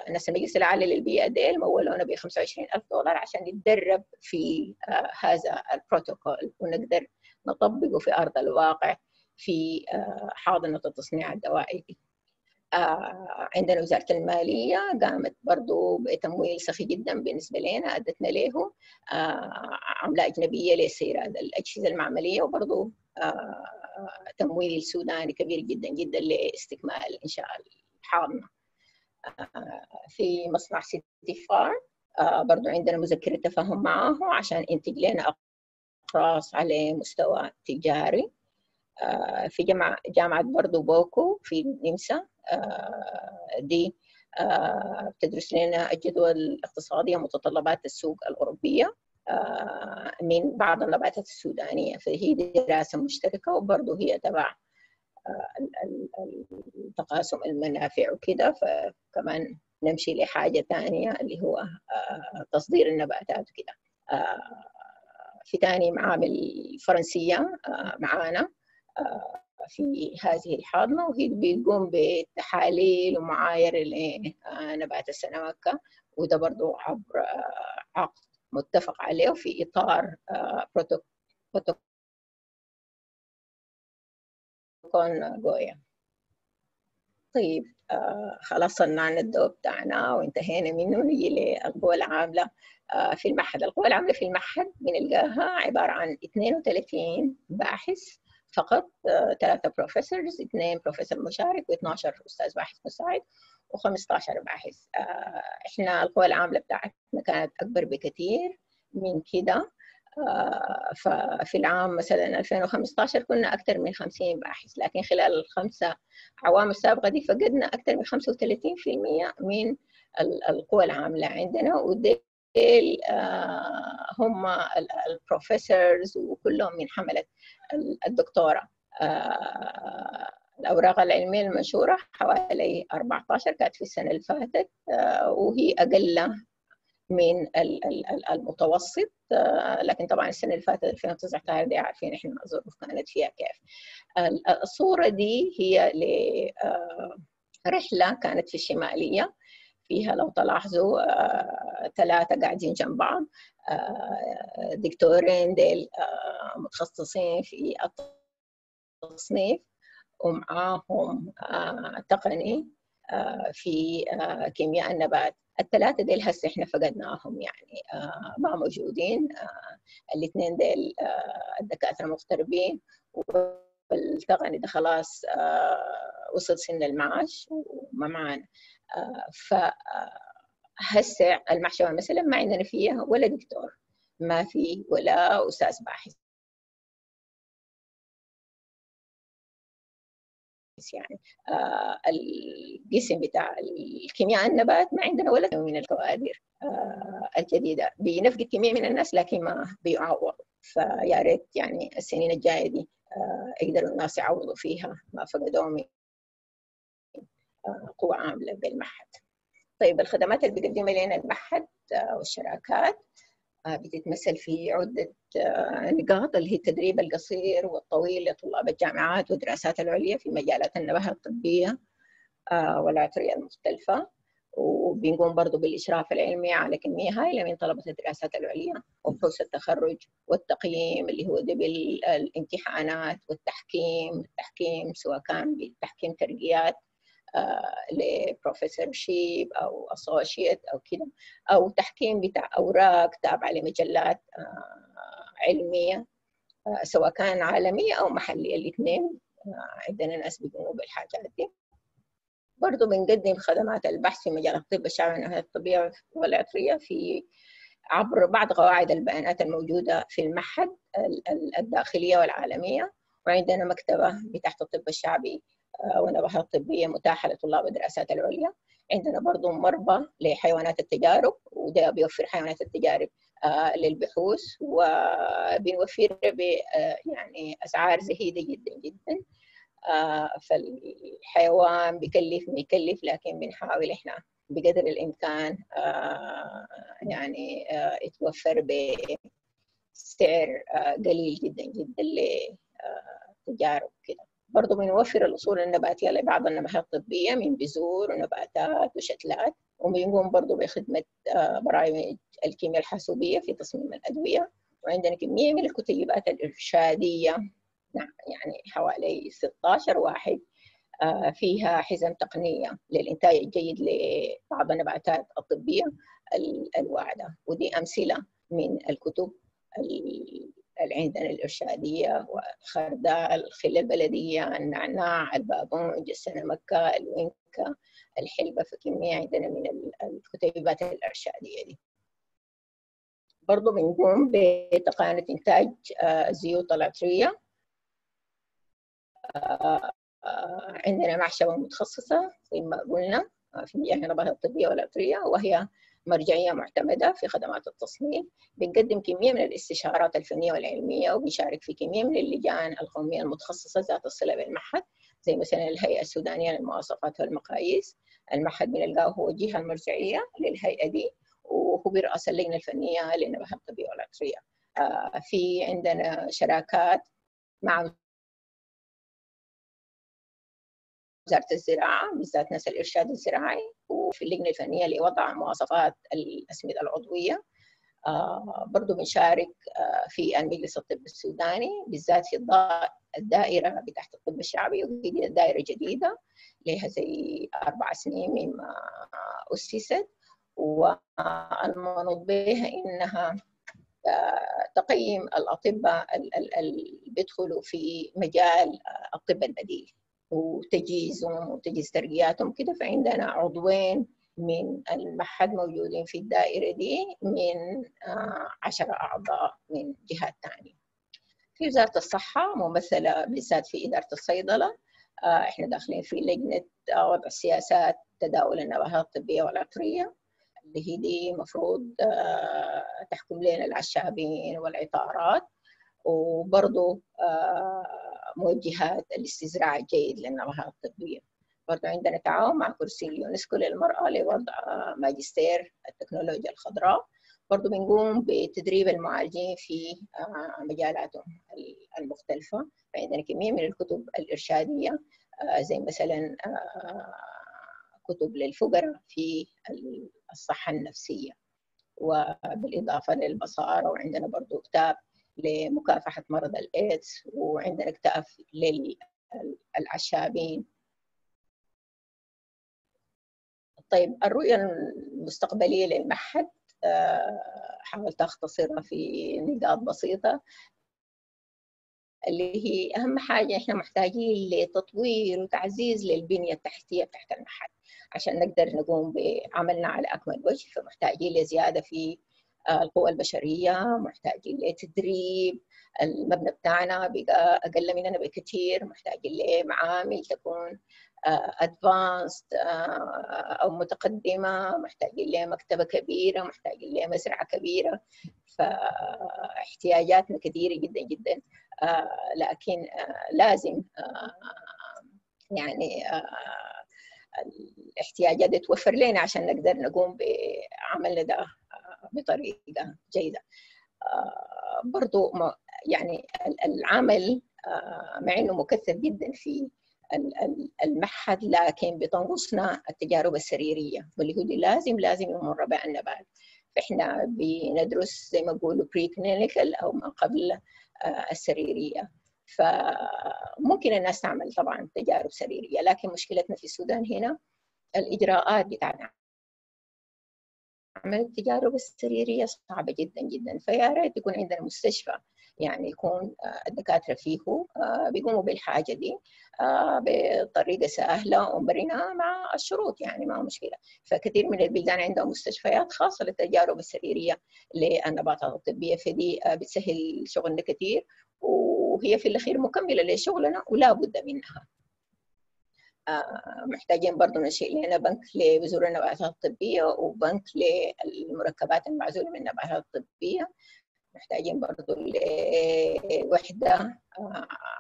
ناس المجلس العالي للبيئة ديل مولونا ب $25,000 عشان نتدرب في هذا البروتوكول ونقدر نطبقه في أرض الواقع في حاضنة التصنيع الدوائي دي. عندنا وزارة المالية قامت برضو بتمويل سخي جدا بالنسبة لنا، أدتنا له عملة أجنبية لسير الأجهزة المعملية، وبرضو تمويل سوداني كبير جدا جدا لاستكمال إنشاء الحاضنة. في مصنع سيدي فار برضو عندنا مذكرة تفاهم معه عشان ينتج لنا أقراص على مستوى تجاري. في جامعة برضو بوكو في نمسا دي بتدرس لنا الجدوى الاقتصادية ومتطلبات السوق الأوروبية من بعض النباتات السودانية، فهي دراسة مشتركة وبرضو هي تبع تقاسم المنافع وكده. فكمان نمشي لحاجة تانية اللي هو تصدير النباتات وكده. في تاني معامل فرنسية معانا في هذه الحاضنة، وهي بتقوم بتحاليل ومعايير لنبات السنمكة، وده برضو عبر عقد متفق عليه في إطار بروتوكول ناغويا. طيب خلاص صنعنا الدواء بتاعنا وانتهينا منه. نيجي للقوى العاملة في المعهد. القوى العاملة في المعهد بنلقاها عبارة عن 32 باحث فقط، 3 بروفيسورز، 2 بروفيسور مشارك، و12 أستاذ باحث مساعد، و15 باحث. إحنا القوى العاملة بتاعتنا كانت أكبر بكثير من كده. ففي العام مثلا 2015 كنا أكثر من 50 باحث، لكن خلال ال5 أعوام السابقة دي فقدنا أكثر من 35% من القوى العاملة عندنا، وديل هم البروفيسورز وكلهم من حملة الدكتورة. الأوراق العلمية المنشورة حوالي 14 كانت في السنة اللي فاتت، وهي أقل من المتوسط، لكن طبعا السنه اللي فاتت 2019 دي عارفين احنا الظروف كانت فيها كيف. الصوره دي هي لرحله كانت في الشماليه، فيها لو تلاحظوا 3 قاعدين جنب بعض، دكتورين ديل متخصصين في التصنيف، ومعاهم تقني في كيمياء النبات. ال3 ديل هسه احنا فقدناهم، يعني ما موجودين. 2 ديل الدكاتره مغتربين، والتقني ده خلاص وصل سن المعاش وما معانا. فهسه المحشوه مثلا ما عندنا فيها ولا دكتور، ما في ولا استاذ باحث، يعني القسم بتاع الكيمياء النبات ما عندنا ولا من الكوادر الجديدة. بنفقد كمية من الناس لكن ما بيعوضوا. فيا ريت يعني السنين الجايه دي يقدروا الناس يعوضوا فيها ما فقدوه من قوة عاملة بالمعهد. طيب الخدمات اللي بيقدمها لنا المعهد والشراكات بتتمثل في عدة نقاط اللي هي التدريب القصير والطويل لطلاب الجامعات والدراسات العليا في مجالات النباهة الطبية والعطرية المختلفة، وبنقوم برضو بالإشراف العلمي على كمية هائلة من طلبة الدراسات العليا وبحوث التخرج والتقييم اللي هو ده بالامتحانات والتحكيم، سواء كان بالتحكيم ترقيات لبروفيسور شيب او اسوشيت او كده، او تحكيم بتاع اوراق تابعه لمجلات علميه سواء كان عالميه او محليه، الاثنين عندنا ناس بيقوموا بالحاجات دي. برضه بنقدم خدمات البحث في مجال الطب الشعبي والنباتات الطبيه والعطريه في عبر بعض قواعد البيانات الموجوده في المعهد الداخليه والعالميه، وعندنا مكتبه بتاعت الطب الشعبي ونباهات طبية متاحة لطلاب الدراسات العليا. عندنا برضو مربى لحيوانات التجارب، وده بيوفر حيوانات التجارب للبحوث، وبنوفر يعني أسعار زهيدة جدا جدا. فالحيوان بيكلف ما يكلف، لكن بنحاول إحنا بقدر الإمكان يعني يتوفر بسعر قليل جدا جدا لتجارب كده. برضه بنوفر الأصول النباتية لبعض النباتات الطبية من بذور ونباتات وشتلات، وبنقوم برضه بخدمة برامج الكيمياء الحاسوبية في تصميم الأدوية، وعندنا كمية من الكتيبات الإرشادية يعني حوالي 16 واحد فيها حزم تقنية للإنتاج الجيد لبعض النباتات الطبية الواعدة، ودي أمثلة من الكتب عندنا الإرشادية والخردال، الخلة البلدية، النعناع، البابونج، السنمكة، الوينكا، الحلبة، فكمية عندنا من الكتيبات الإرشادية دي. برضو بنقوم بتقنية إنتاج الزيوت العطرية، عندنا معشبة متخصصة زي ما قلنا في مجال النباتات الطبية والعطرية، وهي مرجعية معتمدة في خدمات التصميم. بنقدم كمية من الاستشارات الفنية والعلمية، وبنشارك في كمية من اللجان القومية المتخصصة ذات الصلة بالمعهد، زي مثلا الهيئة السودانية للمواصفات والمقاييس. المعهد بنلقاه هو الجهة المرجعية للهيئة دي، وهو بيرأس اللجنة الفنية للنباتات الطبية والعطرية. في عندنا شراكات مع وزارة الزراعة، بالذات ناس الإرشاد الزراعي، وفي اللجنة الفنية لوضع مواصفات الأسمدة العضوية. برضو بنشارك في المجلس الطبي السوداني، بالذات في الدائرة بتاعت الطب الشعبي، وهي دائرة جديدة لها زي 4 سنين مما أسست، والمنوط بها إنها تقييم الأطباء اللي بيدخلوا في مجال الطب البديل وتجهيزهم وتجهيز ترقياتهم كده. فعندنا عضوين من المعهد موجودين في الدائرة دي من 10 أعضاء من جهات تانية. في وزارة الصحة ممثلة بالذات في إدارة الصيدلة، إحنا داخلين في لجنة وضع سياسات تداول النباتات الطبية والعطرية، اللي هي دي مفروض تحكم لنا العشابين والعطارات، وبرضو موجهات الاستزراع الجيد للنباتات الطبية. برضو عندنا تعاون مع كرسي اليونسكو للمرأة لوضع ماجستير التكنولوجيا الخضراء. برضو بنقوم بتدريب المعالجين في مجالاتهم المختلفة، فعندنا كمية من الكتب الإرشادية زي مثلا كتب للفقراء في الصحة النفسية، وبالإضافة للبصارة، وعندنا برضو كتاب لمكافحة مرض الإيدز، وعندنا اكتئاب للعشابين. طيب الرؤية المستقبلية للمعهد حاولت أختصرها في نقاط بسيطة، اللي هي أهم حاجة إحنا محتاجين لتطوير وتعزيز للبنية التحتية تحت المعهد عشان نقدر نقوم بعملنا على أكمل وجه. فمحتاجين لزيادة في القوى البشرية محتاجين لتدريب، المبنى بتاعنا بقى أقل مننا بكثير، محتاجين لمعامل تكون advanced أو متقدمة، محتاجين لمكتبة كبيرة، محتاجين لمزرعة كبيرة، فاحتياجاتنا كثيرة جدا جدا. لكن لازم يعني الاحتياجات تتوفر لنا عشان نقدر نقوم بعملنا ده بطريقة جيدة. برضو يعني العمل مع إنه مكثف جدا في المعهد، لكن بتنقصنا التجارب السريرية واللي هو لازم يمر بها النبات. فإحنا بندرس زي ما بيقولوا بري كلينيكال أو ما قبل السريرية، فممكن الناس تعمل طبعا تجارب سريرية، لكن مشكلتنا في السودان هنا الإجراءات بتاعنا عمل التجارب السريرية صعبة جدا جدا. فيا ريت يكون عندنا مستشفى يعني يكون الدكاترة فيه بيقوموا بالحاجة دي بطريقة سهلة ومرنة مع الشروط، يعني ما مشكلة. فكثير من البلدان عندهم مستشفيات خاصة للتجارب السريرية للنباتات الطبية، فدي بتسهل شغلنا كثير، وهي في الأخير مكملة لشغلنا ولا بد منها. محتاجين برضه نشيء لنا بنك لبذور النباتات الطبية وبنك للمركبات المعزولة من النباتات الطبية. محتاجين برضه لوحدة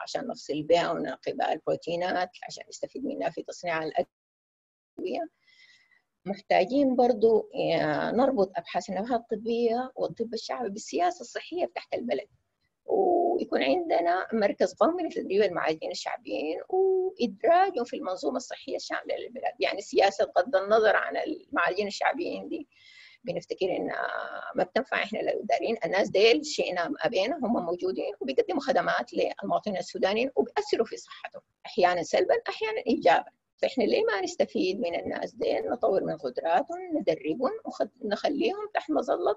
عشان نفصل بها وننقي بها البروتينات عشان نستفيد منها في تصنيع الأدوية. محتاجين برضه نربط أبحاث النباتات الطبية والطب الشعبي بالسياسة الصحية تحت البلد، ويكون عندنا مركز قومي لتدريب المعالجين الشعبيين وإدراجهم في المنظومة الصحية الشاملة للبلاد. يعني سياسة بغض النظر عن المعالجين الشعبيين دي بنفتكر إن ما بتنفع، إحنا اللي دارين الناس ديل شئنا ما أبينا هم موجودين وبيقدموا خدمات للمواطنين السودانيين وبيأثروا في صحتهم أحيانا سلبا أحيانا إيجابا. فإحنا ليه ما نستفيد من الناس ديل، نطور من قدراتهم، ندربهم ونخليهم تحت مظلة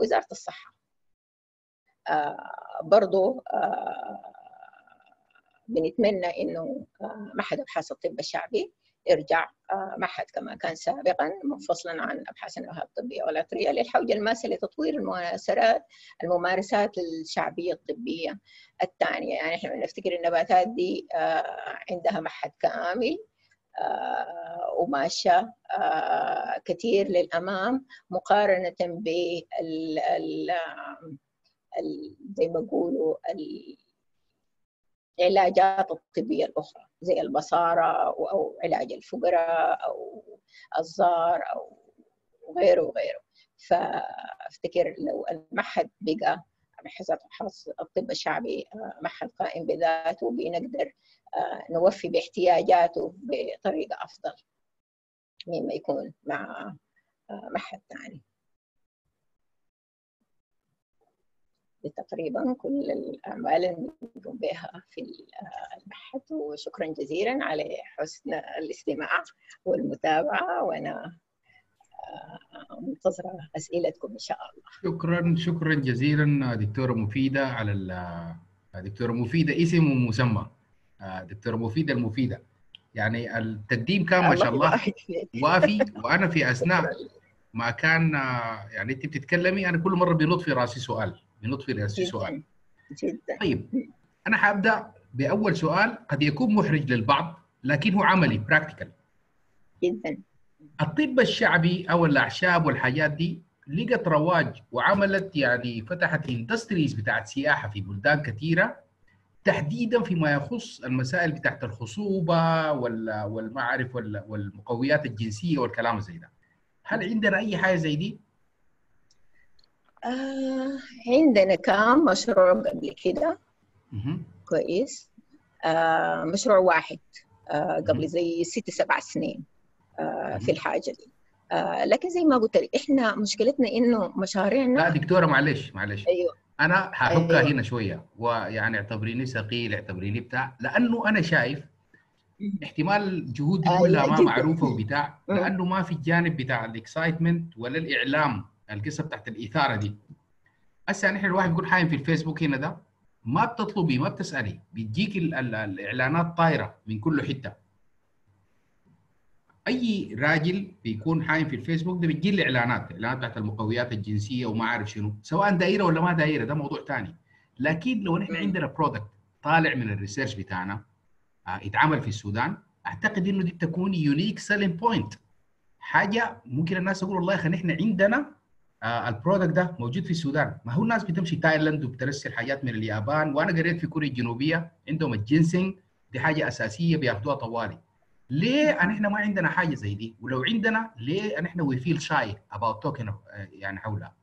وزارة الصحة. برضو بنتمنى إنه معهد أبحاث الطب الشعبي يرجع معهد كما كان سابقاً منفصلاً عن أبحاث النباتات الطبية والعطرية للحوجة الماسة لتطوير الممارسات الشعبية الطبية الثانية. يعني إحنا بنفتكر النباتات دي عندها معهد كامل وماشية كثير للأمام مقارنة بال زي ما بيقولوا العلاجات الطبية الأخرى زي البصارة أو علاج الفقراء أو الزار أو غيره وغيره. فأفتكر لو المعهد بقى معهد أبحاث الطب الشعبي معهد قائم بذاته بنقدر نوفي باحتياجاته بطريقة أفضل مما يكون مع معهد ثاني. تقريبا كل الأعمال اللي بنقوم بها في البحث. وشكرا جزيلا على حسن الاستماع والمتابعة، وأنا منتظرة أسئلتكم إن شاء الله. شكرا جزيلا دكتورة مفيدة على دكتورة مفيدة اسم ومسمى، دكتورة مفيدة المفيدة، يعني التقديم كان ما شاء الله وافي. وأنا في أثناء ما كان يعني أنت بتتكلمي أنا كل مرة بينط في راسي سؤال سؤال. طيب أنا حابدأ بأول سؤال قد يكون محرج للبعض لكن هو عملي براكتيكال جدا. الطب الشعبي أو الأعشاب والحاجات دي لقت رواج وعملت يعني فتحت اندستريز بتاعت سياحة في بلدان كثيرة، تحديدا فيما يخص المسائل بتاعت الخصوبة والمعارف والمقويات الجنسية والكلام زي ده. هل عندنا أي حاجة زي دي؟ عندنا كام مشروع قبل كده كويس، مشروع واحد قبل زي 6-7 سنين في الحاجة دي. لكن زي ما قلت لك إحنا مشكلتنا إنه مشاريعنا. لا دكتورة معلش أيوه. أنا هحكها أيوه. هنا شوية، ويعني اعتبريني ثقيل اعتبريني بتاع، لأنه أنا شايف احتمال جهودي كلها ما معروفة وبتاع، لأنه ما في الجانب بتاع الاكسايتمنت ولا الإعلام، القصه بتاعت الاثاره دي. هسه نحن الواحد بيكون حايم في الفيسبوك هنا ده ما بتطلبي ما بتسالي بتجيك الاعلانات طايره من كل حته. اي راجل بيكون حايم في الفيسبوك ده بتجي له اعلانات بتاعت المقويات الجنسيه وما عارف شنو، سواء دائره ولا ما دائره ده موضوع ثاني. لكن لو نحن عندنا برودكت طالع من الريسيرش بتاعنا اتعمل في السودان، اعتقد انه دي تكون يونيك سيلينج بوينت، حاجه ممكن الناس يقولوا والله خلينا احنا عندنا البرودكت ده موجود في السودان. ما هو الناس بتمشي تايلاند وبترسل حاجات من اليابان، وانا قريت في كوريا الجنوبيه عندهم الجنسنج دي حاجه اساسيه بياخدوها طوالي. ليه احنا ما عندنا حاجه زي دي؟ ولو عندنا ليه احنا وي فيل شاي اباوت توكن يعني حولها؟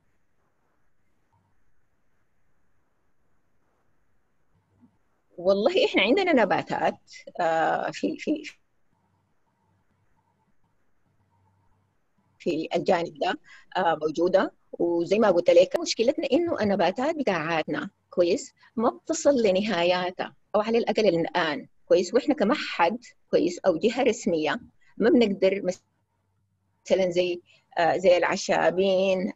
والله احنا عندنا نباتات في الجانب ده موجوده، وزي ما قلت لك مشكلتنا انه النباتات بتاعاتنا كويس ما بتصل لنهاياتها او على الاقل الان كويس، واحنا كمعهد كويس او جهه رسميه ما بنقدر مثلا زي العشابين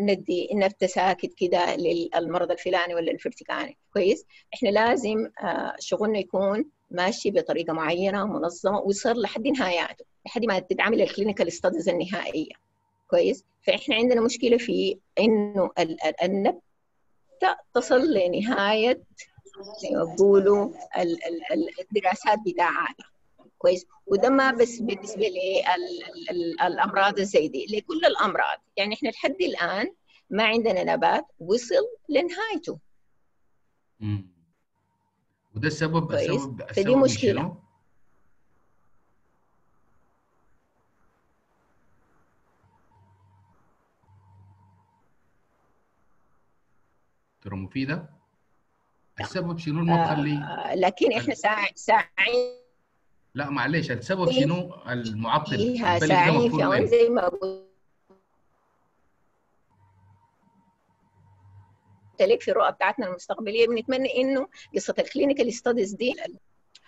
ندي نبته ساكت كده للمرض الفلاني ولا الفرتكاني كويس. احنا لازم شغلنا يكون ماشي بطريقه معينه منظمه ويصير لحد نهاياته لحد ما تتعمل الكلينيكال ستاديز النهائيه كويس. فاحنا عندنا مشكله في انه النبته تصل لنهايه زي ما بقولوا الدراسات بتاعتها كويس، وده ما بس بالنسبه للامراض زي دي، لكل الامراض. يعني احنا لحد الان ما عندنا نبات وصل لنهايته. وده السبب فدي مشكله. ترى مفيده السبب شنو اللي ما بخليه؟ لكن احنا ساعين لا معلش، السبب شنو المعطل؟ فيها ساعين في زي ما قلت لك في الرؤى بتاعتنا المستقبليه بنتمنى انه قصه الكلينيكال ستاديز دي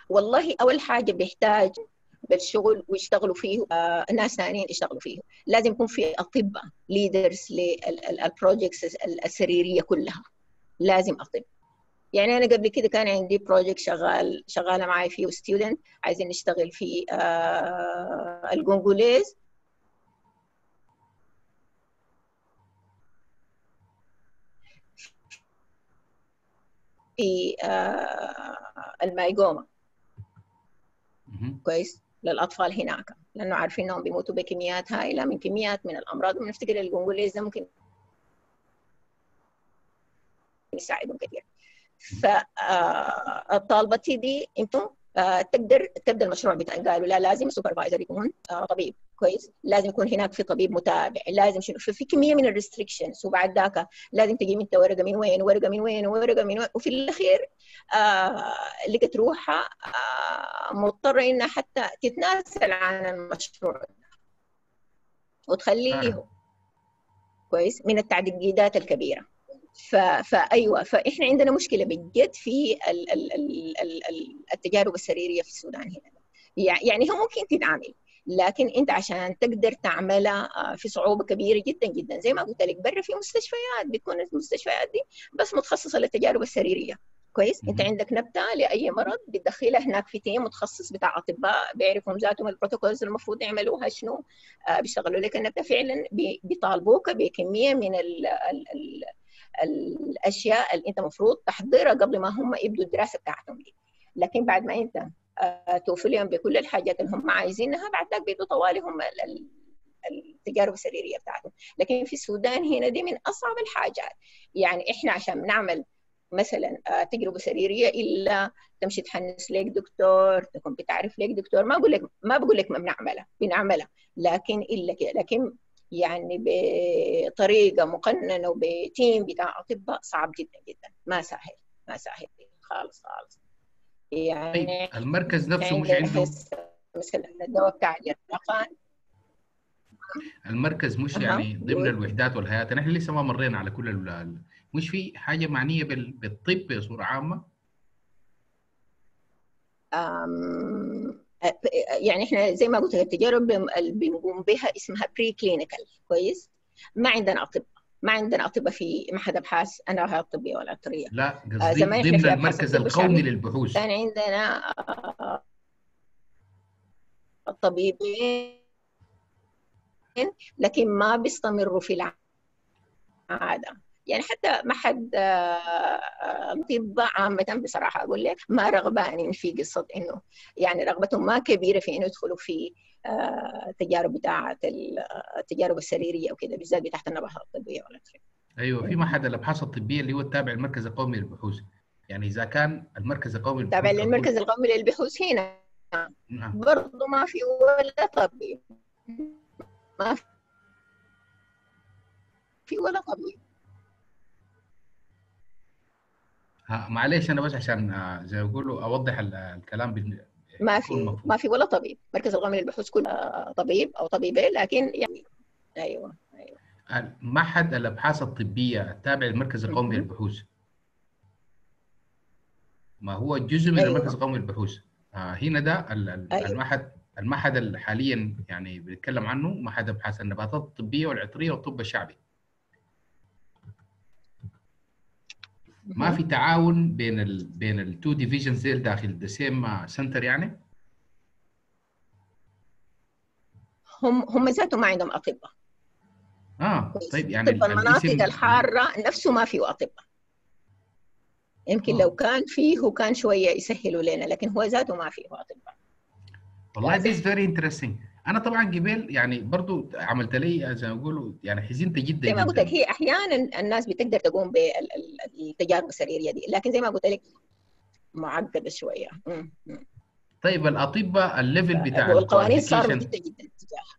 والله اول حاجه بيحتاج بالشغل ويشتغلوا فيه ناس ثانيين يشتغلوا فيه، لازم يكون في اطباء ليدرز للبروجكتس السريريه كلها، لازم اطباء. يعني انا قبل كده كان عندي بروجكت شغاله معي فيه ستودنت عايزين نشتغل في الجونجوليز في المايجوما كويس للاطفال هناك، لانه عارفين انهم بيموتوا بكميات هائله من كميات من الامراض، ونفتكر الجونجوليز ده ممكن يساعدهم كثير. فالطالبتي دي انتم تقدر تبدا المشروع بتاعك. قالوا لا لازم السوبرفايزر يكون طبيب كويس، لازم يكون هناك في طبيب متابع، لازم شنو في كميه من الريستريكشنز، وبعد ذاك لازم تجيب انت ورقه من وين ورقه من وين ورقه من وين، وفي الاخير لقت روحها مضطره انها حتى تتنازل عن المشروع وتخليه كويس من التعقيدات الكبيره. فايوه فاحنا عندنا مشكله بجد في التجارب السريريه في السودان هنا. يعني هي ممكن تتعامل، لكن انت عشان تقدر تعملها في صعوبه كبيره جدا جدا. زي ما قلت لك برا في مستشفيات بتكون المستشفيات دي بس متخصصه للتجارب السريريه كويس، انت عندك نبته لاي مرض بتدخلها هناك في تيم متخصص بتاع اطباء بيعرفوا ذاتهم البروتوكولز المفروض يعملوها شنو، بيشتغلوا لك النبته فعلا، بيطالبوك بكميه من الاشياء اللي انت مفروض تحضرها قبل ما هم يبدوا الدراسه بتاعتهم دي. لكن بعد ما انت توفيلهم بكل الحاجات اللي هم عايزينها بعد ذاك بيدوا طوالي هم التجارب السريريه بتاعتهم. لكن في السودان هنا دي من اصعب الحاجات. يعني احنا عشان نعمل مثلا تجربه سريريه الا تمشي تحنس لك دكتور، تكون بتعرف لك دكتور، ما بقول لك ما بنعملها، لكن الا كده، لكن يعني بطريقه مقننه وبتيم بتاع اطباء صعب جدا جدا، ما سهل خالص خالص. يعني المركز نفسه مش عنده مثلا الدواء بتاع اليرقان، المركز مش يعني ضمن الوحدات والهيئات، نحن لسه ما مرينا على كل مش في حاجه معنيه بالطب بصوره عامه. يعني احنا زي ما قلت التجارب اللي بنقوم بها اسمها بري كلينيكال كويس، ما عندنا اطباء في معهد ابحاث النباتات الطبيه والعطريه. لا قصدي ضمن المركز القومي للبحوث كان عندنا الطبيبين، لكن ما بيستمروا في العادة. يعني حتى ما حد طب عامة بصراحة أقول لك ما رغبان في قصة إنه يعني رغبتهم ما كبيرة في إنه يدخلوا في التجارب بتاعة التجارب السريرية وكذا، بالذات بتاعت النباتات الطبية والعطرية. أيوه، في معهد الأبحاث الطبية اللي هو التابع للمركز القومي للبحوث. يعني إذا كان المركز القومي تابع للمركز القومي للبحوث هنا برضه ما في ولا طبيب، ما في ولا طبيب. معلش انا بس عشان زي ما بيقولوا اوضح الكلام ما في ولا طبيب. المركز القومي للبحوث كل طبيب او طبيبين، لكن يعني ايوه معهد الابحاث الطبيه التابع للمركز القومي للبحوث ما هو جزء من المركز القومي للبحوث. هنا ده المعهد حاليا يعني بنتكلم عنه معهد ابحاث النباتات الطبيه والعطريه والطب الشعبي. ما في تعاون بين التو ديفيجنز ديل داخل ذا سيم سنتر، يعني هم ذاتهم ما عندهم اطباء. طيب يعني طب المناطق الحاره نفسه ما فيه اطباء. يمكن لو كان فيه وكان شويه يسهلوا لنا، لكن هو ذاته ما فيه اطباء. والله ذيس فيري انترستنج. انا طبعا قبل يعني برضو عملت لي زي ما بيقولوا يعني حزينه جدا. زي ما قلت لك هي احيانا الناس بتقدر تقوم بالتجارب السريريه دي، لكن زي ما قلت لك معقده شويه. طيب الاطباء الليفل بتاع القوانين صار جدا جدا تجاهها.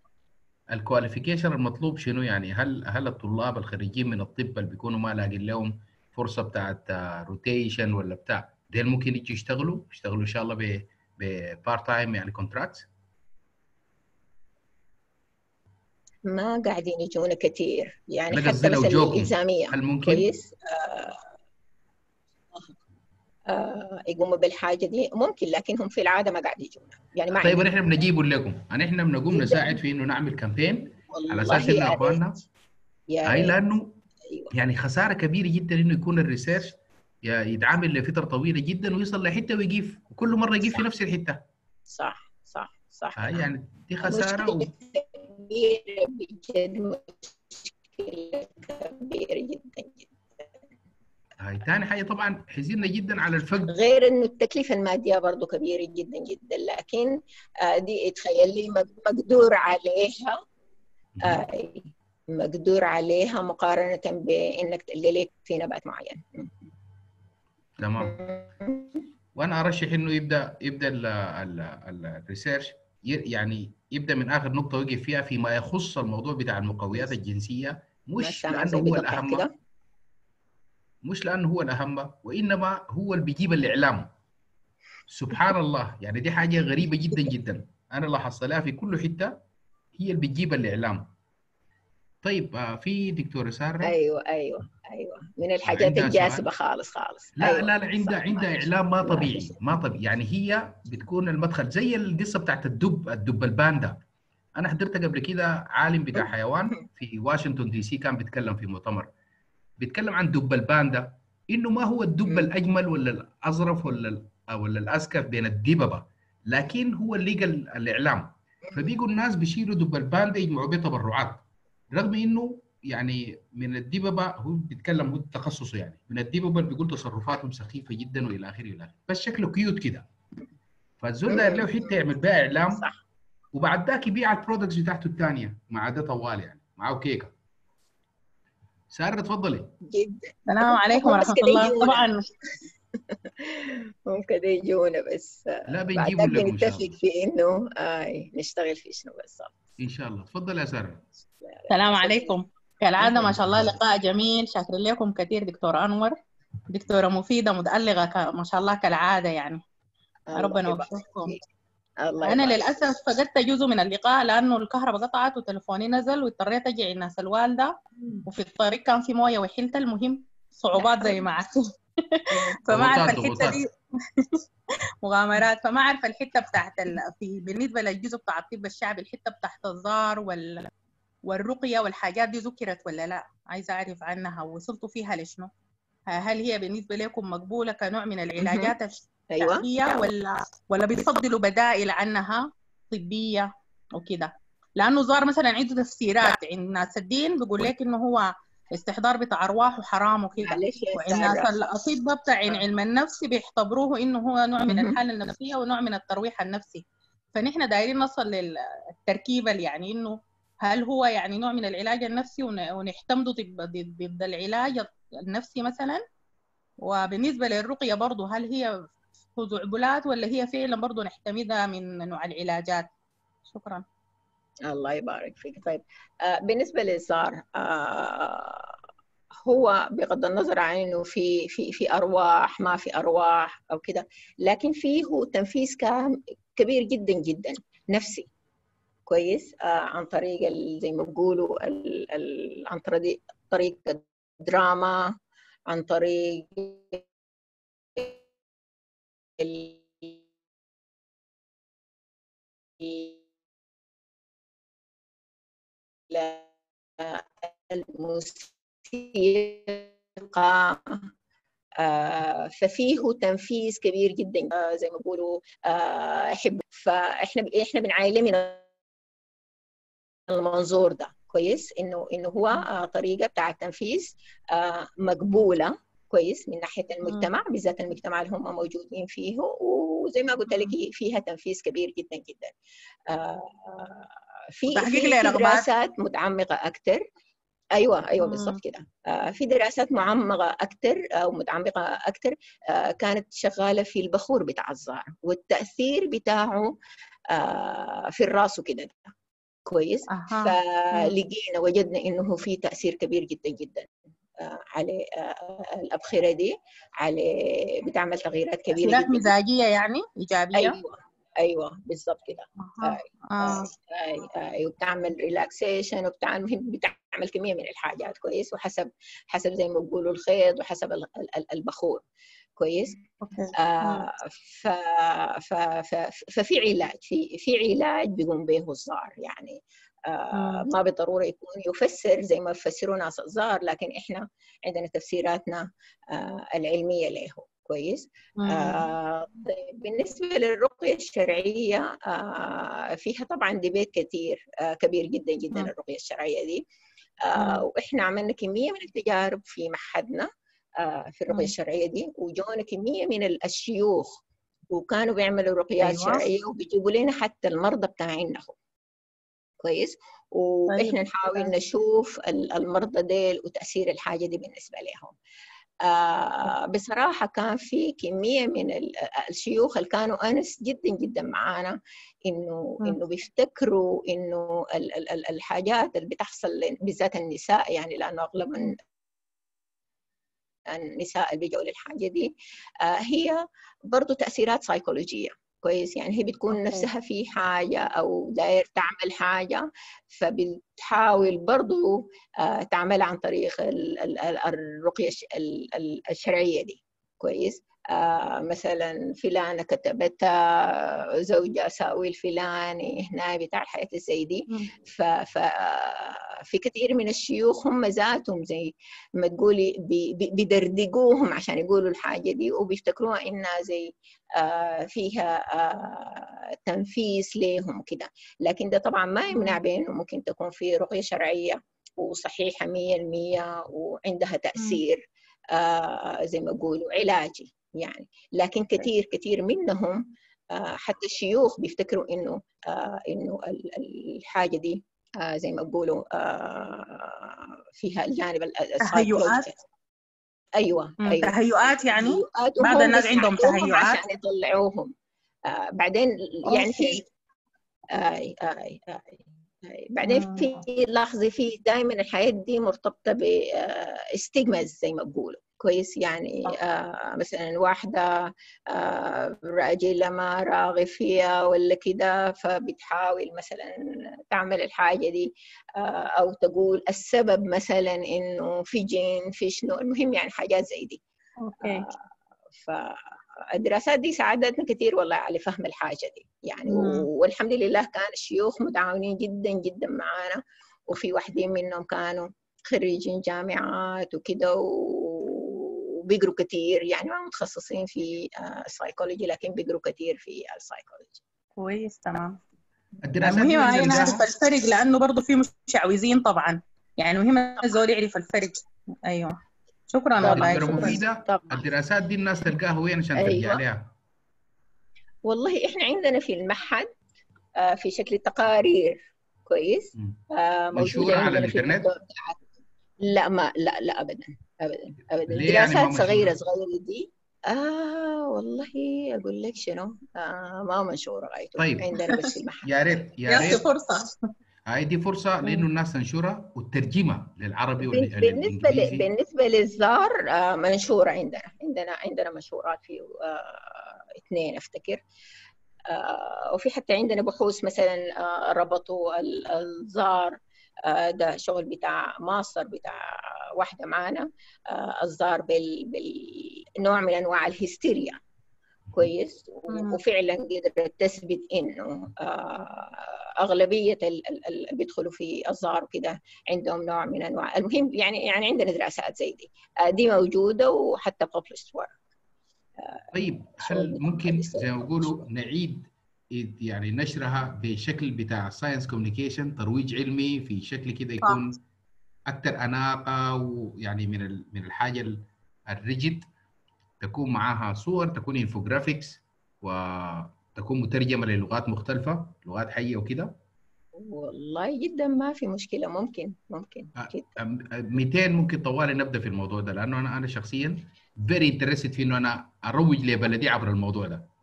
الكواليفيكيشن المطلوب شنو؟ يعني هل الطلاب الخريجين من الطب اللي بيكونوا ما لاقين لهم فرصه بتاعت روتيشن ولا بتاع ديل ممكن يجوا يشتغلوا ان شاء الله ببارت تايم يعني كونتراكت؟ ما قاعدين يجونا كثير يعني حتى مثلا الإلزامية كويس يقوموا بالحاجة دي ممكن، لكن هم في العادة ما قاعد يجونا يعني. ما طيب نحن بنجيبه لكم، نحن بنقوم نساعد في إنه نعمل كامبين على أساس إنه أخواننا هاي، لأنه يعني خسارة كبيرة جدا إنه يكون الريسيرش يتعامل لفترة طويلة جدا ويصل لحتة ويجيف، وكل مرة يجيف في نفس الحتة. صح صح صح. هاي يعني دي خسارة بجد، مشكلة كبيرة جدا جدا. هاي ثاني حاجة طبعا حزينة جدا على الفقد، غير انه التكلفة المادية برضه كبيرة جدا جدا، لكن دي اتخيل لي مقدور عليها مقارنة بانك تقللك في نبات معين. تمام. وانا ارشح انه يبدا الريسيرش يعني يبدا من اخر نقطه ويقف فيها فيما يخص الموضوع بتاع المقويات الجنسيه، مش لانه هو الاهم وانما هو اللي بيجيب الاعلام. سبحان الله، يعني دي حاجه غريبه جدا جدا انا لاحظت لها في كل حته، هي اللي بتجيب الاعلام. طيب في دكتوره ساره. ايوه من الحاجات الجاذبه خالص. لا عندها اعلام ما طبيعي يعني. هي بتكون المدخل زي القصه بتاعت الدب الباندا. انا حضرت قبل كده عالم بتاع حيوان في واشنطن دي سي كان بيتكلم في مؤتمر، بيتكلم عن دب الباندا انه ما هو الدب الاجمل ولا الاظرف ولا الاذكى بين الدببه، لكن هو اللي لقى الاعلام. فبيجوا الناس بيشيلوا دب الباندا يجمعوا بيه تبرعات، رغم انه يعني من الدببه هو بيتكلم هو تخصصه، يعني من الدببه بيقول تصرفاتهم سخيفه جدا والى اخره بس شكله كيوت كده. فالزول ده له حته يعمل بها اعلام، صح. وبعد ذاك يبيع البرودكتس بتاعته الثانيه مع ده طوال، يعني معه كيكه. ساره اتفضلي. جدا السلام عليكم ورحمه الله. طبعا ممكن يجونا بس لا بنجيبه لكم، نتفق في انه نشتغل في شنو بالظبط ان شاء الله. تفضل يا ساره. السلام عليكم. كالعادة ما شاء الله لقاء جميل، شاكرين لكم كثير دكتور انور، دكتورة مفيدة متألقة ما شاء الله كالعادة يعني. ربنا يوفقكم. انا للاسف فقدت جزء من اللقاء لانه الكهرباء قطعت وتلفوني نزل واضطريت اجي عند ناس الوالدة، وفي الطريق كان في مويه وحلت. المهم صعوبات زي ما عارفين فما عارفة الحتة دي مغامرات، فما عارفة الحتة بتاعت بالنسبة للجزء بتاع الطب الشعبي، الحتة بتاعت الزار والرقية والحاجات دي ذكرت ولا لا؟ عايزة أعرف عنها ووصلتوا فيها لشنو؟ هل هي بالنسبة لكم مقبولة كنوع من العلاجات الشرعية ولا بتفضلوا بدائل عنها؟ طبيه وكده، لانه ظهر مثلا عنده تفسيرات. عند ناس الدين بيقول لك انه هو استحضار بتاع ارواح وحرام وكده، والناس الاطباء بتاع علم النفس بيعتبروه انه هو نوع من الحاله النفسيه ونوع من الترويح النفسي. فنحن دايرين نصل للتركيبه يعني انه هل هو يعني نوع من العلاج النفسي ونحتمده ضد العلاج النفسي مثلا؟ وبالنسبه للرقيه برضه هل هي خزعبلات ولا هي فعلا برضه نحتمدها من نوع العلاجات؟ شكرا. الله يبارك فيك. طيب بالنسبه للزار، هو بغض النظر عن انه في ارواح ما في ارواح او كده، لكن فيه تنفيذ كبير جدا جدا نفسي كويس، عن طريق زي ما بيقولوا عن طريق الدراما، عن طريق الموسيقى، ففيه تنفيذ كبير جدا زي ما بيقولوا احب. فاحنا بنعايله من المنظور ده كويس، انه هو طريقه بتاع التنفيذ مقبوله كويس من ناحيه المجتمع، بالذات المجتمع اللي هم موجودين فيه، وزي ما قلت لك فيها تنفيذ كبير جدا جدا. في دراسات متعمقه اكثر. ايوه بالضبط كده. في دراسات معمقه اكثر او متعمقه اكثر كانت شغاله في البخور بتاع الزهر والتاثير بتاعه في الراس وكده كويس. فلقينا وجدنا انه في تاثير كبير جدا جدا على الابخره دي، على بتعمل تغييرات كبيره جدا مزاجيه يعني ايجابيه. ايوه بالضبط كده. ايوه بتعمل ريلاكسيشن بتعمل كميه من الحاجات كويس، وحسب زي ما بيقولوا الخيط وحسب البخور كويس. ففي علاج، في علاج بيقوم به الزار يعني. ما بالضروره يكون يفسر زي ما يفسروا ناس الزار، لكن احنا عندنا تفسيراتنا العلميه له كويس. بالنسبه للرقيه الشرعيه فيها طبعا ديبيت كثير كبير جدا جدا الرقيه الشرعيه دي. واحنا عملنا كميه من التجارب في معهدنا في الرقيه الشرعيه دي، وجونا كميه من الشيوخ وكانوا بيعملوا رقيات شرعيه وبيجيبوا لنا حتى المرضى بتاعنا كويس، واحنا نحاول نشوف المرضى ديل وتاثير الحاجه دي بالنسبه لهم. بصراحه كان في كميه من الشيوخ اللي كانوا انس جدا جدا معانا، انه بيفتكروا انه الحاجات اللي بتحصل بالذات النساء يعني، لانه اغلب النساء اللي بيجوا للحاجه دي هي برضه تاثيرات سايكولوجيه كويس يعني. هي بتكون نفسها في حاجه او داير تعمل حاجه، فبتحاول برضه تعملها عن طريق الرقيه الشرعيه دي كويس. مثلا فلانه كتبت زوجها ساوي الفلاني هنا بتاع الحياه زي دي. ففي كثير من الشيوخ هم ذاتهم زي ما تقولي بيدردقوهم عشان يقولوا الحاجه دي، وبيفتكروها انها زي فيها تنفيذ ليهم كده. لكن ده طبعا ما يمنع بانه ممكن تكون في رقيه شرعيه وصحيحه 100% وعندها تاثير زي ما يقولوا علاجي يعني. لكن كثير منهم حتى الشيوخ بيفتكروا انه الحاجه دي زي ما بيقولوا فيها الجانب السايكولوجي. ايوه تهيؤات يعني، بعض الناس عندهم تهيؤات عشان يطلعوهم بعدين يعني. في اي اي اي بعدين في لحظه، في دائما الحياه دي مرتبطه باستيغماز زي ما بيقولوا كويس يعني. مثلا واحده راجل ما راغب فيها ولا كده، فبتحاول مثلا تعمل الحاجه دي او تقول السبب مثلا انه في جين في شنو، المهم يعني حاجات زي دي. فالدراسات دي ساعدتنا كثير والله على فهم الحاجه دي يعني. والحمد لله كان الشيوخ متعاونين جدا جدا معانا، وفي واحدين منهم كانوا خريجين جامعات وكده وبيقروا كثير يعني، ما متخصصين في السايكولوجي لكن بيقروا كثير في السايكولوجي. كويس تمام. الدراسات مهمة أنا أعرف الفرق لأنه برضه في مشعوذين طبعا، يعني مهمة زول يعرف الفرق. أيوه شكرا والله دكتورة مفيدة. الدراسات دي الناس تلقاها وين عشان ترجع لها؟ والله إحنا عندنا في المعهد في شكل تقارير كويس موجودة على الإنترنت. لا ما لا لا أبدا أبدا أبدا. دراسات يعني صغيرة صغيرة دي والله اقول لك شنو ما منشوره غايته. طيب عندنا بس في المحل. يا ريت يا ريت فرصه، هاي دي فرصه لانه الناس تنشرها والترجمه للعربي والانجليزي. بالنسبه للزار منشوره عندنا منشورات في 2 افتكر، وفي حتى عندنا بحوث مثلا ربطوا الزار ده شغل بتاع ماستر بتاع واحدة معانا الزار بالنوع من أنواع الهستيريا كويس، وفعلا قدرت تثبت إنه أغلبية اللي بيدخلوا في الزار وكده عندهم نوع من أنواع. المهم يعني عندنا دراسات زي دي موجودة وحتى published work. طيب هل ممكن زي ما بيقولوا نعيد يعني نشرها بشكل بتاع ساينس كوميونيكيشن، ترويج علمي في شكل كده يكون أكثر أناقة، ويعني من الحاجة الريجيد تكون معاها صور، تكون انفوجرافيكس، وتكون مترجمة للغات مختلفة، لغات حية وكده. والله جدا ما في مشكلة، ممكن 200 ممكن طوالي نبدأ في الموضوع ده، لأنه أنا شخصيا very interested في إنه أنا أروج لبلدي عبر الموضوع ده.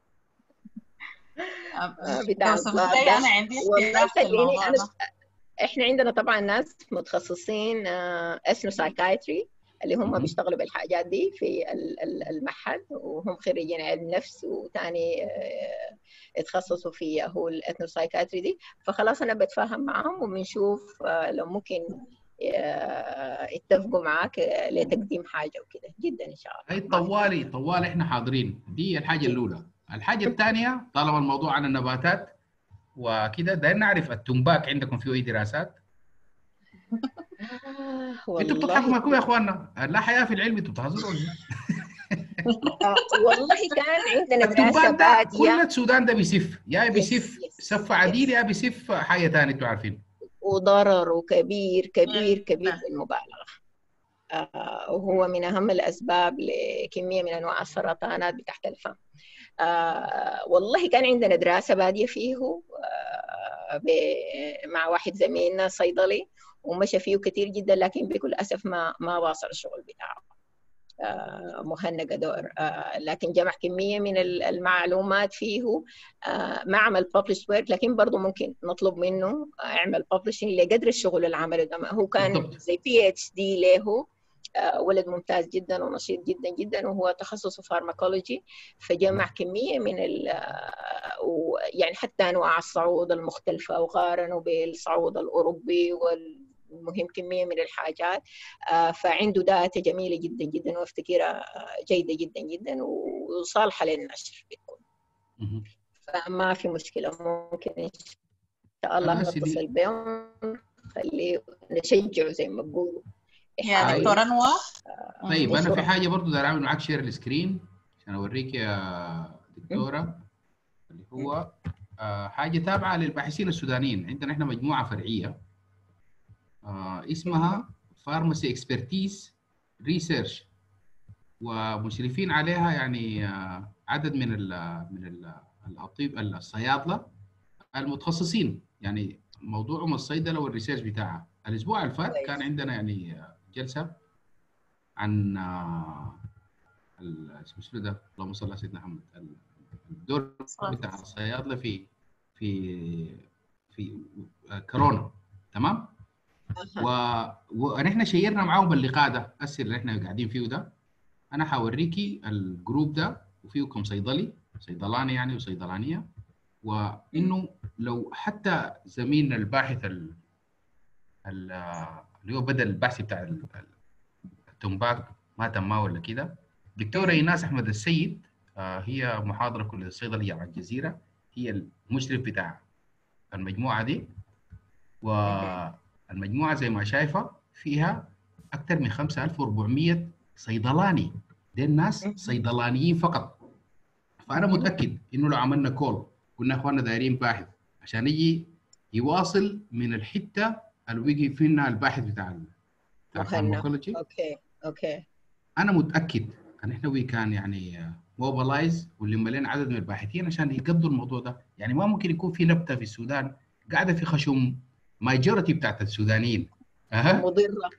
أنا عندي احنا عندنا طبعا ناس متخصصين اثنو سايكايتري اللي هم بيشتغلوا بالحاجات دي في المعهد، وهم خريجين علم نفس، وثاني اتخصصوا في هو الاثنو سايكايتري دي، فخلاص انا بتفاهم معهم وبنشوف لو ممكن يتفقوا معاك لتقديم حاجه وكده جدا ان شاء الله. اي طوالي احنا حاضرين، دي الحاجه الاولى. الحاجه الثانيه طالما الموضوع عن النباتات وكده، ده نعرف التنباك عندكم فيه اي دراسات؟ انتوا بتضحكوا معكم يا اخوانا، لا حياه في العلم، انتوا بتهزروا ولا والله كان عندنا دراسه باديه كل السودان ده بيسف، يا بيسف سف عديل يا بيسف حاجه ثانيه انتوا عارفين، وضرره كبير كبير كبير بالمبالغه، وهو من اهم الاسباب لكميه من انواع السرطانات بتاعت الفم. والله كان عندنا دراسة بادية فيه مع واحد زميلنا صيدلي، ومشى فيه كتير جدا، لكن بكل أسف ما واصل الشغل بتاعه مهنج دور، لكن جمع كمية من المعلومات فيه، ما عمل published work، لكن برضه ممكن نطلب منه اعمل publishing لقدر الشغل اللي عمله ده. هو كان زي PhD له، ولد ممتاز جدا ونشيط جدا جدا، وهو تخصصه فارماكولوجي، فجمع كمية من يعني حتى أنواع الصعود المختلفة، وقارنوا بالصعود الأوروبي، والمهم كمية من الحاجات، فعنده داتا جميلة جدا جدا، وافتكرها جيدة جدا جدا وصالحة للنشر بتكون. فما في مشكلة، ممكن إن شاء الله نتصل بهم خليه نشجعه زي ما بقولوا يا دكتور انور. طيب انا في حاجه برضه داير اعمل معاك شير السكرين عشان اوريك يا دكتوره، اللي هو حاجه تابعه للباحثين السودانيين. عندنا احنا مجموعه فرعيه اسمها فارماسي اكسبرتيز ريسيرش، ومشرفين عليها يعني عدد من الاطباء الصيادله المتخصصين، يعني موضوعهم الصيدله والريسيرش بتاعها. الاسبوع اللي فات كان عندنا يعني جلسه عن اسمه ده، اللهم صل على سيدنا محمد، الدور بتاع الصيادله في كورونا، تمام؟ ونحن شيرنا معاهم اللقاء ده، السر اللي احنا قاعدين فيه ده. انا حوريكي الجروب ده، وفيه كم صيدلي صيدلاني يعني وصيدلانيه، وانه لو حتى زميلنا الباحث اللي هو بدا البحث بتاع التنباك ما تماه ولا كده، دكتورة إيناس أحمد السيد، هي محاضرة كلية الصيدلية على الجزيرة، هي المشرف بتاع المجموعة دي. والمجموعة زي ما شايفة فيها أكثر من 5400 صيدلاني، دي الناس صيدلانيين فقط. فأنا متأكد إنه لو عملنا كول قلنا إخواننا دايرين باحث عشان يجي يواصل من الحته اللي بيجي فينا الباحث بتاعنا. اوكي انا متاكد ان احنا كان يعني موبلايز ولما لنا عدد من الباحثين عشان يقضوا الموضوع ده. يعني ما ممكن يكون في نبته في السودان قاعده في خشم ماجورتي بتاعت السودانيين مضره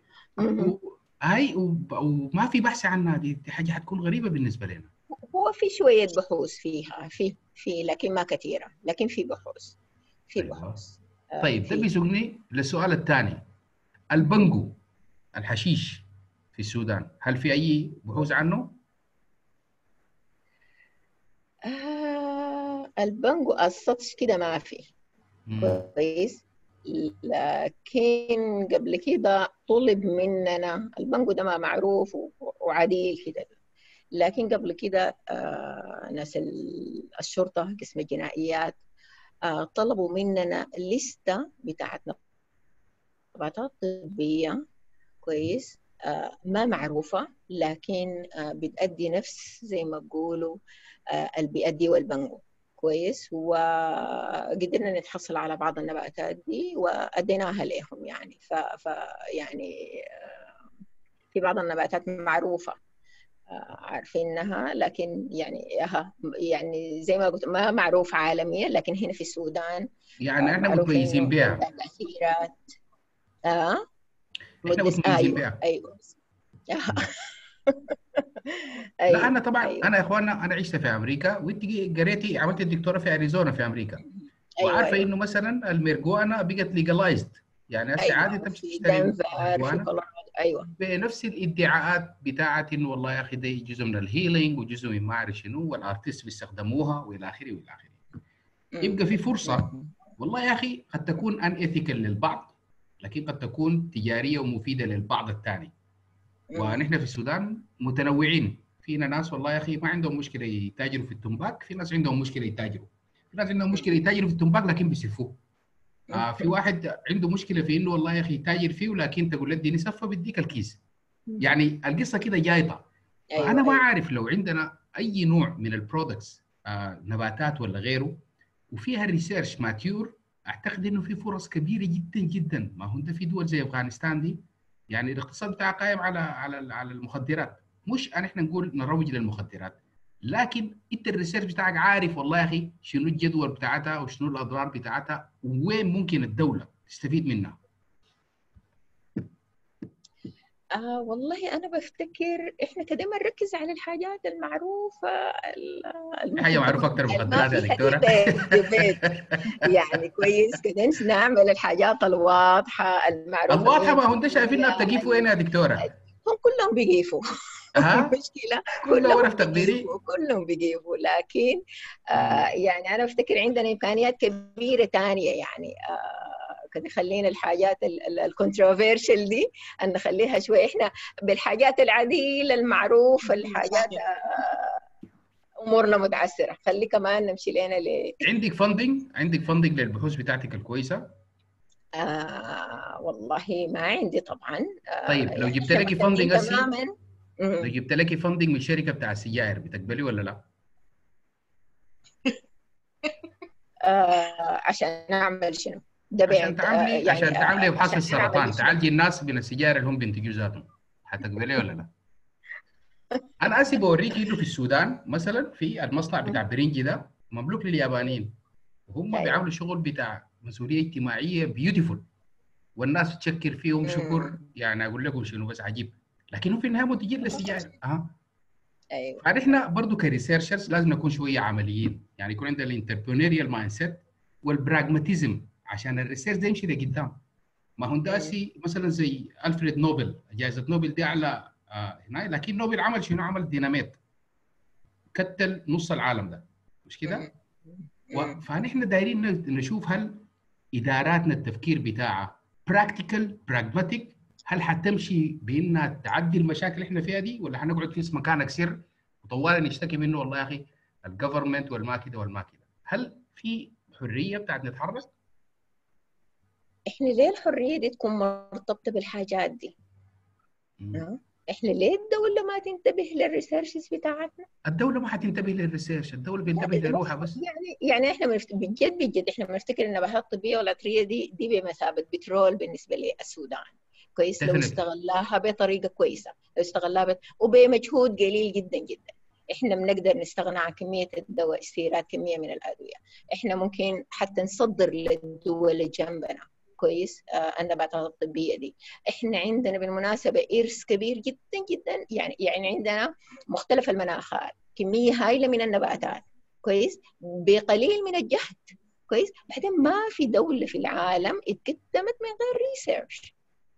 هاي وما في بحث عنها. دي حاجه حتكون غريبه بالنسبه لنا. هو في شويه بحوث فيها في لكن ما كثيره، لكن في بحوث طيب ده بيسوقني للسؤال الثاني. البنجو الحشيش في السودان هل في اي بحوث عنه؟ البنجو السطش كده ما في كويس، لكن قبل كده طلب مننا البنجو ده ما معروف وعديل كده، لكن قبل كده ناس الشرطه قسم الجنائيات طلبوا مننا لسته بتاعتنا نباتات طبيه كويس ما معروفه، لكن بتأدي نفس زي ما بيقولوا البيأدي والبنجو كويس، وقدرنا نتحصل على بعض النباتات دي واديناها لهم. يعني يعني في بعض النباتات معروفه عارفينها، لكن يعني زي ما قلت ما معروف عالميا، لكن هنا في السودان يعني احنا متميزين بها. احنا متميزين بها. ايوه أيوة. انا طبعا أيوة. انا يا اخوانا انا عشت في امريكا وانت قريتي عملت الدكتوراه في اريزونا في امريكا أيوة. وعارفه أيوة. انه مثلا المرجوانه بقت ليجلايزد، يعني هسه أيوة. عادي تمشي تشتري ايوه بنفس الادعاءات بتاعت انه والله يا اخي ده جزء من الهيلينج وجزء من ما اعرف شنو والارتست بيستخدموها والى اخره والى اخره. يبقى في فرصه والله يا اخي قد تكون ان ايثيكال للبعض، لكن قد تكون تجاريه ومفيده للبعض الثاني. ونحن في السودان متنوعين، فينا ناس والله يا اخي ما عندهم مشكله يتاجروا في التمباك، في ناس عندهم مشكله يتاجروا، في ناس عندهم مشكله يتاجروا في التمباك لكن بيسفوه. في واحد عنده مشكله في انه والله يا اخي تاجر فيه ولكن تقول له اديني سفه بديك الكيس. يعني القصه كده جايطه. أيوة فانا ما عارف لو عندنا اي نوع من البرودكتس نباتات ولا غيره وفيها ريسيرش ماتيور اعتقد انه في فرص كبيره جدا جدا. ما هو ده في دول زي افغانستان دي يعني الاقتصاد بتاعها قائم على المخدرات، مش ان احنا نقول نروج للمخدرات، لكن انت الريسيرش بتاعك عارف والله يا اخي شنو الجدول بتاعتها وشنو الاضرار بتاعتها وين ممكن الدوله تستفيد منها. والله انا بفتكر احنا كده نركز على الحاجات المعروفه حاجه معروفه اكثر من المخدرات يا دكتوره يعني كويس كده نعمل الحاجات الواضحه المعروفه الواضحه. ما هندش شايفينها بتجيب وين يا دكتوره؟ هم كلهم بيجيفوا مشكلة كلهم بيجيبوا، لكن يعني أنا أفتكر عندنا إمكانيات كبيرة تانية. يعني كده خلينا الحاجات الكونتروفيرشل دي أن نخليها شوي، إحنا بالحاجات العديلة المعروفة الحاجات أمورنا متعسرة، خلي كمان نمشي لنا عندك فاندنج؟ عندك فاندنج للبحوث بتاعتك الكويسة؟ والله ما عندي طبعا. طيب لو جبت لك فاندنج تماما، لو جبت لك فاندنج من شركه بتاع السجاير بتقبلي ولا لا؟ عشان اعمل شنو؟ ده عشان تعملي يعني عشان تعملي ابحاث السرطان، تعالجي الناس من السجاير اللي هم بينتجوا ذاتهم، حتقبلي ولا لا؟ انا اسف بوريكي انه في السودان مثلا في المصنع بتاع برينجي ده مملوك لليابانيين وهم بيعملوا شغل بتاع مسؤوليه اجتماعيه بيوتيفول والناس تشكر فيهم شكر يعني اقول لكم شنو بس عجيب، لكن هم في النهايه منتجين للسجاير. ايوه فاحنا برضه كريسيرشرز لازم نكون شويه عمليين، يعني يكون عندنا الانتربرينيريال مايند سيت والبراغماتيزم عشان الريسيرش ده يمشي لقدام. ما هو هندسي مثلا زي الفريد نوبل، جائزه نوبل دي على هنا، لكن نوبل عمل شنو؟ عمل ديناميت كتل نص العالم ده، مش كده؟ فنحن دايرين نشوف هل اداراتنا التفكير بتاعها براكتيكال براغماتيك، هل حتمشي بانها تعدي المشاكل اللي احنا فيها دي ولا هنقعد في مكانك سر وطوالي نشتكي منه والله يا اخي الجفرمنت والما كده والما كده؟ هل في حريه بتاعت نتحرك؟ احنا ليه الحريه دي تكون مرتبطه بالحاجات دي؟ احنا ليه الدولة ما تنتبه للريسيرشز بتاعتنا؟ الدولة ما حتنتبه للريسيرش، الدولة بتنتبه لروحها بس. يعني احنا بجد احنا بنفتكر ان النباتات الطبية والعطرية دي بمثابة بترول بالنسبة للسودان. كويس لو استغلها بطريقة كويسة، لو استغلها وبمجهود قليل جدا جدا. احنا بنقدر نستغنى عن كمية الدواء، استيراد كمية من الأدوية. احنا ممكن حتى نصدر للدول اللي جنبنا. كويس النباتات الطبية دي احنا عندنا بالمناسبة إرث كبير جدا جدا، يعني عندنا مختلف المناخات كمية هائلة من النباتات. كويس بقليل من الجهد. كويس بعدين ما في دولة في العالم اتقدمت من غير ريسيرش.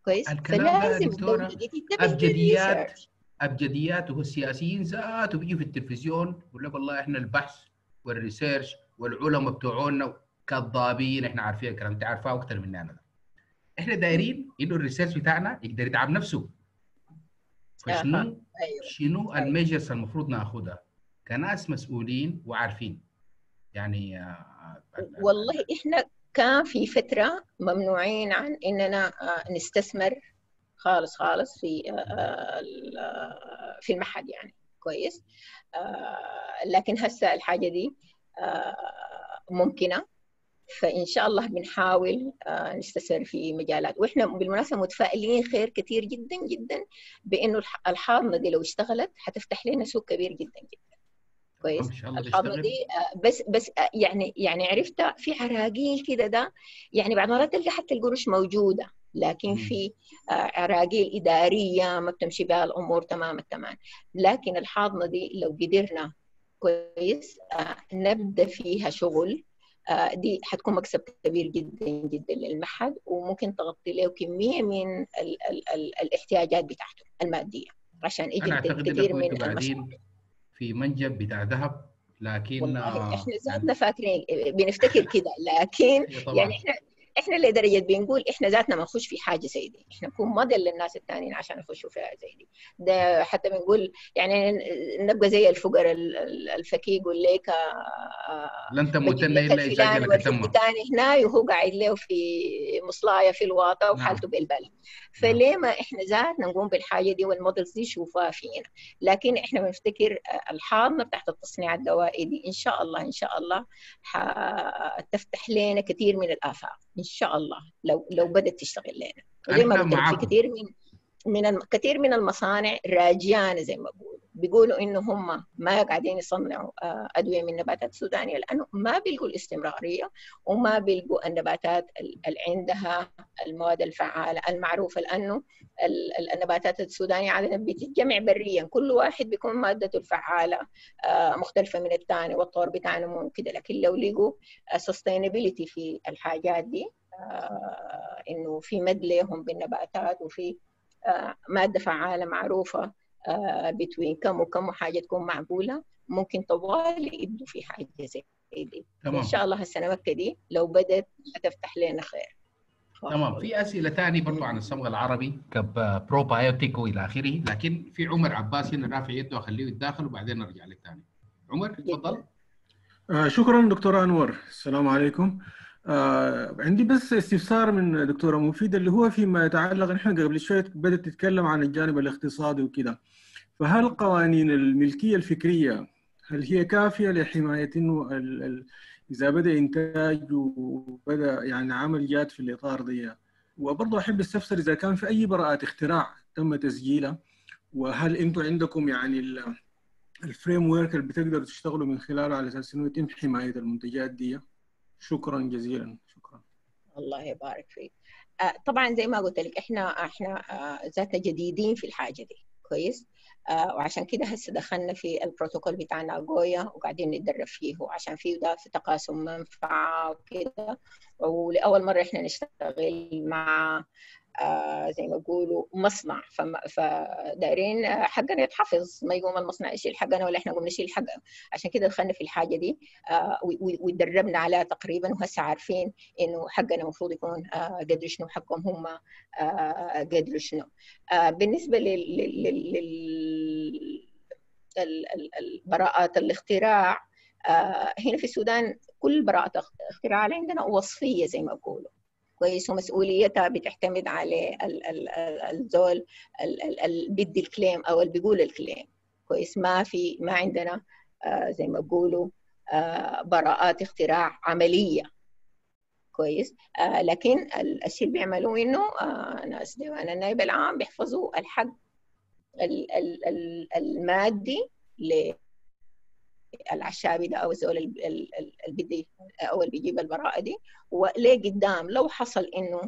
كويس فلازم الدولة دي تتبع الريسيرش. أبجديات والسياسيين ذاته بيجوا في التلفزيون يقول لك والله احنا البحث والريسيرش والعلماء بتوعنا كذابين، احنا عارفين الكلام، انت عارفاه اكثر مننا. احنا دايرين انه الريسيرش بتاعنا يقدر يتعب نفسه. فشنو شنو الميجرز المفروض ناخذها كناس مسؤولين وعارفين؟ يعني والله احنا كان في فتره ممنوعين عن اننا نستثمر خالص خالص في المعهد، يعني كويس. لكن هسه الحاجه دي ممكنه، فان شاء الله بنحاول نستثمر في مجالات. واحنا بالمناسبه متفائلين خير كثير جدا جدا بانه الحاضنه دي لو اشتغلت حتفتح لنا سوق كبير جدا جدا. كويس الحاضنه دي بس يعني عرفتها في عراقيل كده، ده يعني بعض مرات تلقى حتى القروش موجوده لكن في عراقيل اداريه ما بتمشي بها الامور تمام التمام. لكن الحاضنه دي لو قدرنا كويس نبدا فيها شغل، دي حتكون مكسب كبير جدا جدا للمعهد، وممكن تغطي له كميه من ال الاحتياجات بتاعته الماديه عشان يجي كثير من المشاريع في منجب بتاع ذهب. لكن احنا ذاتنا فاكرين بنفتكر كده، لكن يعني احنا لدرجه بنقول احنا ذاتنا ما نخش في حاجه زي دي، احنا نكون موديل للناس الثانيين عشان يخشوا فيها زي دي. ده حتى بنقول يعني نبقى زي الفقر الفقير يقول لك لن تموتن الا اذا جالك تمه، الثاني هنا وهو قاعد له في مصلايه في الواطه وحالته بالبلد. فليه ما احنا ذاتنا نقوم بالحاجه دي والمودلز دي شوفها فينا؟ لكن احنا بنفتكر الحاضنه بتاعت التصنيع الدوائي دي ان شاء الله ان شاء الله حتفتح لنا كثير من الافاق ان شاء الله لو بدات تشتغل لنا. زي ما بتعرفي كثير من كثير من المصانع راجيانه زي ما بيقولوا انه هم ما قاعدين يصنعوا ادويه من نباتات سودانيه لانه ما بيلقوا الاستمراريه وما بيلقوا النباتات اللي عندها المواد الفعاله المعروفه، لانه النباتات السودانيه عاده بتتجمع بريا، كل واحد بيكون مادته الفعاله مختلفه من الثاني والطور بتاع نمو وكده. لكن لو لقوا سستينابيلتي في الحاجات دي، انه في مد لهم بالنباتات وفي ماده فعاله معروفه بتوين كم وكم وحاجه تكون معقوله، ممكن طوالي يبدوا في حاجه زي دي. ان شاء الله هالسنوات دي لو بدت حتفتح لنا خير. تمام. في اسئله ثانيه برضه عن الصمغ العربي كبروبايوتيك والى اخره، لكن في عمر عباس هنا رافع يده، اخليه يتداخل وبعدين نرجع لك ثاني. عمر تفضل. شكرا دكتور انور. السلام عليكم. عندي بس استفسار من دكتورة مفيدة اللي هو فيما يتعلق، نحن قبل شوية بدأت تتكلم عن الجانب الاقتصادي وكده، فهل قوانين الملكية الفكرية هل هي كافية لحماية انه إذا بدأ إنتاج وبدأ يعني عمل جات في الإطار دي؟ وبرضه أحب استفسر إذا كان في أي براءات اختراع تم تسجيلها، وهل أنتم عندكم يعني الفريم ورك اللي بتقدروا تشتغلوا من خلاله على أساس إنه يتم حماية المنتجات دي؟ شكرا جزيلا. شكرا. الله يبارك فيك. طبعا زي ما قلت لك احنا ذاتنا جديدين في الحاجه دي. كويس وعشان كده هسه دخلنا في البروتوكول بتاع ناغويا وقاعدين نتدرب فيه، وعشان فيه ده في تقاسم منفعه وكده، ولاول مره احنا نشتغل مع زي ما بيقولوا مصنع، فدايرين حقنا يتحفظ، ما يقوم المصنع يشيل حقنا ولا احنا قوم نشيل حقنا. عشان كده دخلنا في الحاجه دي وتدربنا عليها تقريبا، وهسه عارفين انه حقنا المفروض يكون قدر شنو، حقهم هم قدر شنو. بالنسبه للبراءات الاختراع، هنا في السودان كل براءه اختراع عندنا وصفيه زي ما بيقولوا. كويس، ومسؤوليتها بتعتمد على الزول اللي بيدي الكليم او اللي بيقول الكليم كويس. ما عندنا زي ما بيقولوا براءات اختراع عمليه كويس. لكن الشيء اللي بيعملوه انه ناس ديوان النائب العام بيحفظوا الحد المادي للعشابي ده او الزول اللي بيدي او اللي بيجيب البراءه دي، وليه قدام لو حصل انه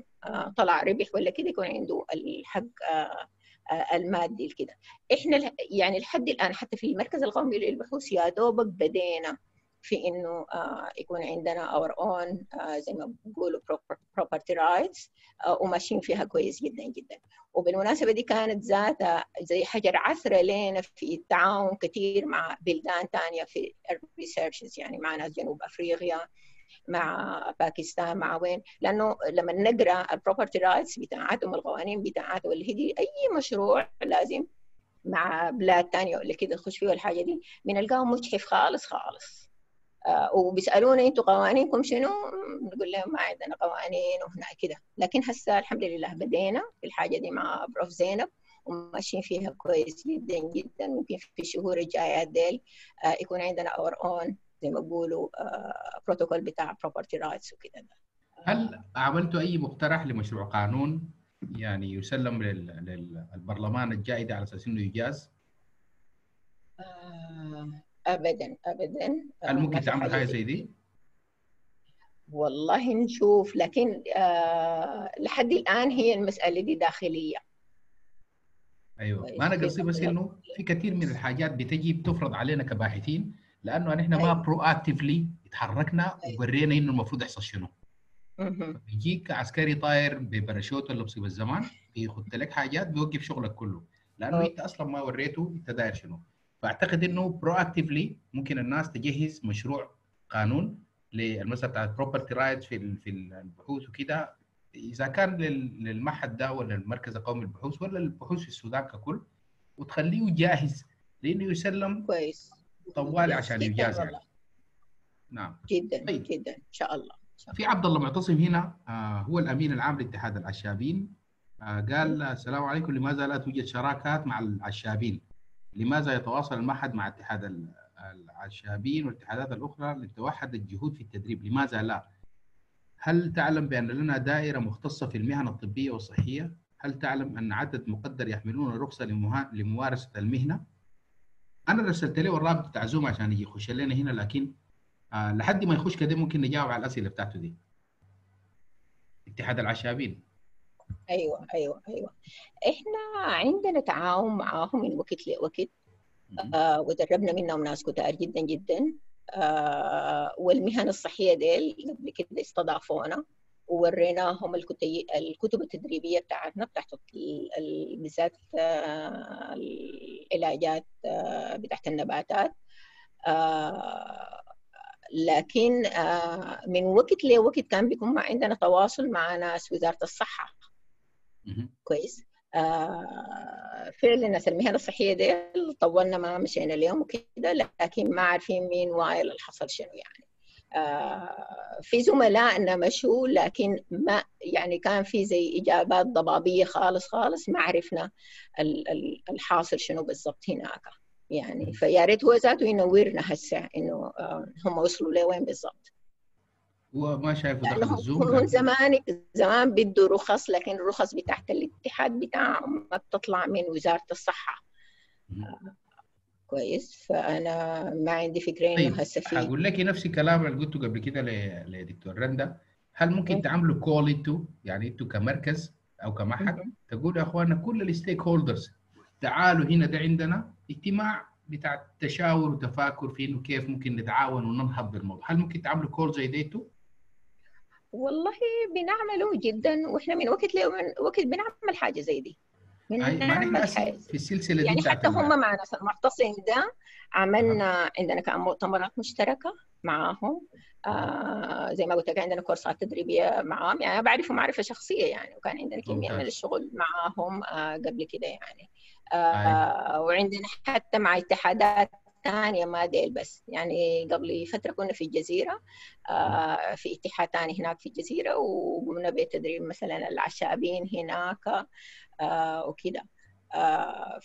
طلع ربح ولا كده يكون عنده الحق المادي كده. احنا يعني لحد الان حتى في المركز القومي للبحوث يا دوبك بدينا في انه يكون عندنا اور اون زي ما بيقولوا بروبرتي رايتس، وماشيين فيها كويس جدا جدا. وبالمناسبه دي كانت ذاتها زي حجر عثره لنا في التعاون كثير مع بلدان ثانيه في الريسيرشز، يعني مع ناس جنوب افريقيا، مع باكستان، مع وين، لانه لما نقرا البروبرتي رايتس بتاعتهم القوانين بتاعتهم اللي هي اي مشروع لازم مع بلاد ثانيه ولا كده نخش فيه الحاجه دي بنلقاهم متحف خالص خالص. وبيسالونا انتوا قوانينكم شنو؟ نقول لهم ما عندنا قوانين وهنا كده. لكن هسه الحمد لله بدينا في الحاجه دي مع بروف زينب وماشيين فيها كويس جدا جدا. ممكن في الشهور الجايه ديل يكون عندنا اور اون زي ما بيقولوا بروتوكول بتاع بروبرتي رايتس وكده. هل عملتوا اي مقترح لمشروع قانون يعني يسلم للبرلمان الجائدة على اساس انه يجاز؟ ابدا ابدا. هل ممكن تعمل حاجه زي دي؟ والله نشوف، لكن لحد الان هي المساله دي داخليه. ايوه، ما انا قصدي بس انه في كثير من الحاجات بتجي بتفرض علينا كباحثين لانه نحن ما برو اكتفلي اتحركنا وورينا انه المفروض يحصل شنو. بيجيك عسكري طاير بباراشوت ولا بصيب الزمان بياخد لك حاجات بيوقف شغلك كله لانه انت اصلا ما وريته انت داير شنو. فاعتقد انه برو اكتفلي ممكن الناس تجهز مشروع قانون للمساله بتاعت بروبرتي رايتس في البحوث وكده، اذا كان للمعهد ده ولا المركز القومي للبحوث ولا البحوث في السودان ككل، وتخليه جاهز لانه يسلم كويس طوالي عشان يجاز يعني. نعم جدا. طيب. جدا ان شاء الله. في عبد الله معتصم هنا هو الامين العام لاتحاد العشابين، قال السلام عليكم، لماذا لا توجد شراكات مع العشابين؟ لماذا يتواصل المعهد مع اتحاد العشابين والاتحادات الاخرى لتوحد الجهود في التدريب؟ لماذا لا؟ هل تعلم بان لنا دائره مختصه في المهن الطبيه والصحيه؟ هل تعلم ان عدد مقدر يحملون رخصه لممارسه المهنه؟ انا رسلت له الرابط بتاع زوم عشان يجي يخش لنا هنا، لكن لحد ما يخش كده ممكن نجاوب على الاسئله بتاعته دي. اتحاد العشابين. ايوه ايوه ايوه، احنا عندنا تعاون معاهم من وقت لوقت، ودربنا منهم ناس كتار جدا جدا، والمهن الصحيه ديل قبل كده استضافونا ووريناهم الكتب التدريبيه بتاعتنا بتاعت بالذات العلاجات بتاعت النباتات. لكن من وقت لوقت كان بيكون عندنا تواصل مع ناس وزاره الصحه كويس. فعلا ناس المهن الصحيه دي طولنا ما مشينا اليوم وكده، لكن ما عارفين مين وايل الحصل شنو يعني. في زملائنا مشوا، لكن ما يعني كان في زي اجابات ضبابيه خالص خالص، ما عرفنا الحاصل شنو بالضبط هناك يعني. فيا ريت هو ذاته ينورنا هسه انه هم وصلوا لوين بالضبط. وما شايفه دخل الزوم هم زمان بده رخص، لكن الرخص بتاعت الاتحاد بتاعهم ما بتطلع من وزاره الصحه كويس. فانا ما عندي فكره انه هسه في. هقول لك نفس الكلام اللي قلته قبل كده لدكتور رندا. هل ممكن تعملوا كول انتوا يعني انتوا كمركز او كمعهد تقولوا يا اخوانا كل الستيك هولدرز تعالوا هنا، ده عندنا اجتماع بتاع تشاور وتفاكر في انه كيف ممكن نتعاون وننهض بالموضوع؟ هل ممكن تعملوا كول زي ديتو؟ والله بنعمله جدا، واحنا من وقت لوقت بنعمل حاجه زي دي. بنعمل حاجه في السلسله دي يعني حتى هم مع ناس المعتصم ده عملنا عندنا كان مؤتمرات مشتركه معاهم، زي ما قلت لك عندنا كورسات تدريبيه معاهم، يعني بعرفهم معرفه شخصيه يعني، وكان عندنا كميه من الشغل معاهم قبل كده يعني. وعندنا حتى مع اتحادات تانية ما ديل بس. يعني قبل فترة كنا في الجزيرة، في اتحاد تاني هناك في الجزيرة، وقمنا بتدريب مثلا العشابين هناك وكده.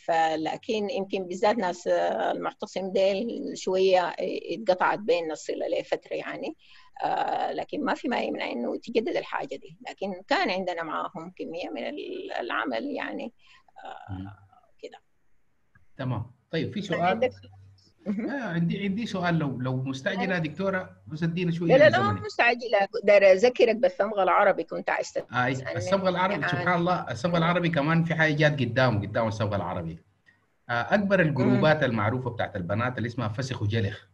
فلكن يمكن بالذات ناس المعتصم ديل شوية اتقطعت بيننا الصلة لفترة يعني، لكن ما في ما يمنع انه تجدد الحاجة دي، لكن كان عندنا معاهم كمية من العمل يعني كده. تمام. طيب في سؤال عندي سؤال لو مستعجله دكتوره بس ادينا شويه. لا مستعجله، داير اذكرك بالصمغه العربي كنت عايز الصمغه العربي. سبحان الله، الصمغه العربي كمان في حاجه جات قدام الصمغه العربي. اكبر الجروبات المعروفه بتاعت البنات اللي اسمها فسخ وجلخ.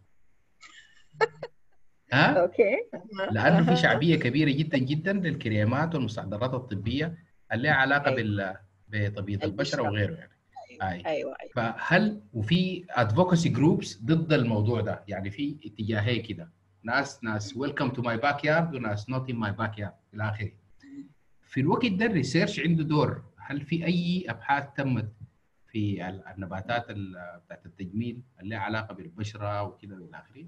ها اوكي. لانه في شعبيه كبيره جدا جدا للكريمات والمستحضرات الطبيه اللي لها علاقه بطبيعه البشره وغيره يعني. أيوة. فهل وفي ادفوكاسي جروبس ضد الموضوع ده؟ يعني في اتجاهين كده، ناس ويلكم تو ماي باك يارد وناس نوت ان ماي باك يارد الى اخره. في الوقت ده الريسيرش عنده دور، هل في اي ابحاث تمت في النباتات بتاعت التجميل اللي لها علاقه بالبشره وكده والى اخره؟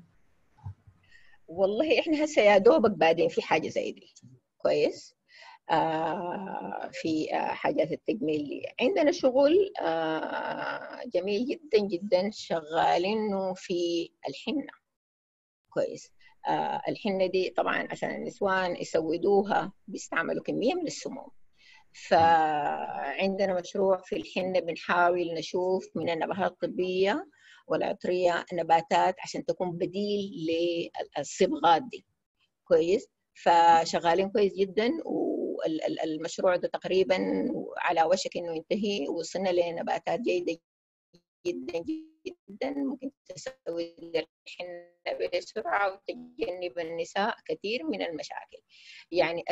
والله احنا هسه يا دوبك بعدين في حاجه زي دي كويس. في حاجات التجميل دي عندنا شغل جميل جدا جدا شغالينه في الحنة كويس. الحنة دي طبعا عشان النسوان يسودوها بيستعملوا كمية من السموم، فعندنا مشروع في الحنة بنحاول نشوف من النباتات الطبية والعطرية نباتات عشان تكون بديل للصبغات دي كويس. فشغالين كويس جدا، والمشروع ده تقريبا على وشك انه ينتهي. وصلنا لنباتات جيده جدا جدا ممكن تسوي الحنه بسرعه وتجنب النساء كثير من المشاكل. يعني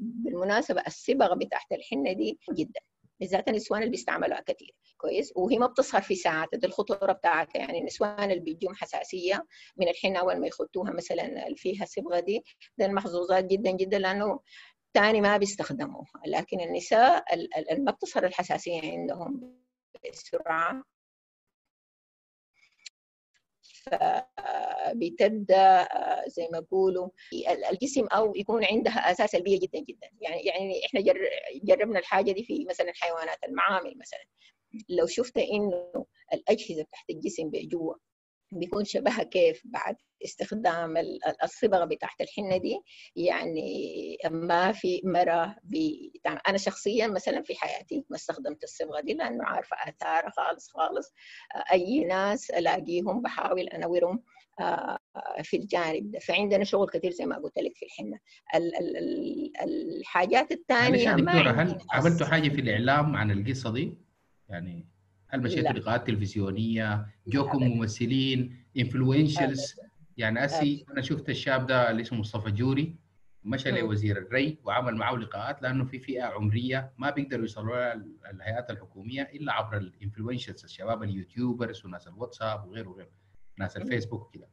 بالمناسبه الصبغه بتاعت الحنه دي جدا بالذات النسوان اللي بيستعملوها كثير كويس، وهي ما بتظهر في ساعات دي الخطوره بتاعتها. يعني النسوان اللي بيجيهم حساسيه من الحنه اول ما يخطوها مثلا اللي فيها الصبغه دي، ده المحظوظات جدا جدا لانه تاني ما بيستخدموه. لكن النساء اللي ما بتظهر الحساسيه عندهم بسرعه فبتبدا زي ما بيقولوا الجسم او يكون عندها اثار سلبيه جدا جدا. يعني احنا جربنا الحاجه دي في مثلا حيوانات المعامل مثلا، لو شفت انه الاجهزه تحت الجسم جوا بيكون شبهها كيف بعد استخدام الصبغه بتاعت الحنه دي، يعني ما في مره انا شخصيا مثلا في حياتي ما استخدمت الصبغه دي لانه عارفه اثارها خالص. اي ناس الاقيهم بحاول انورهم في الجانب ده. فعندنا شغل كثير زي ما قلت لك في الحنه. الحاجات الثانيه دكتوره، هل عملتوا حاجه في الاعلام عن القصه دي؟ يعني هل مشيتوا لقاءات تلفزيونيه؟ جوكم ممثلين انفلونشلز؟ يعني اسي انا شفت الشاب ده اللي اسمه مصطفى جوري مشى لوزير الري وعمل معه لقاءات، لانه في فئه عمريه ما بيقدروا يوصلوا لها الهيئات الحكوميه الا عبر الانفلونشلز، الشباب اليوتيوبرز وناس الواتساب وغيره ناس الفيسبوك وكده.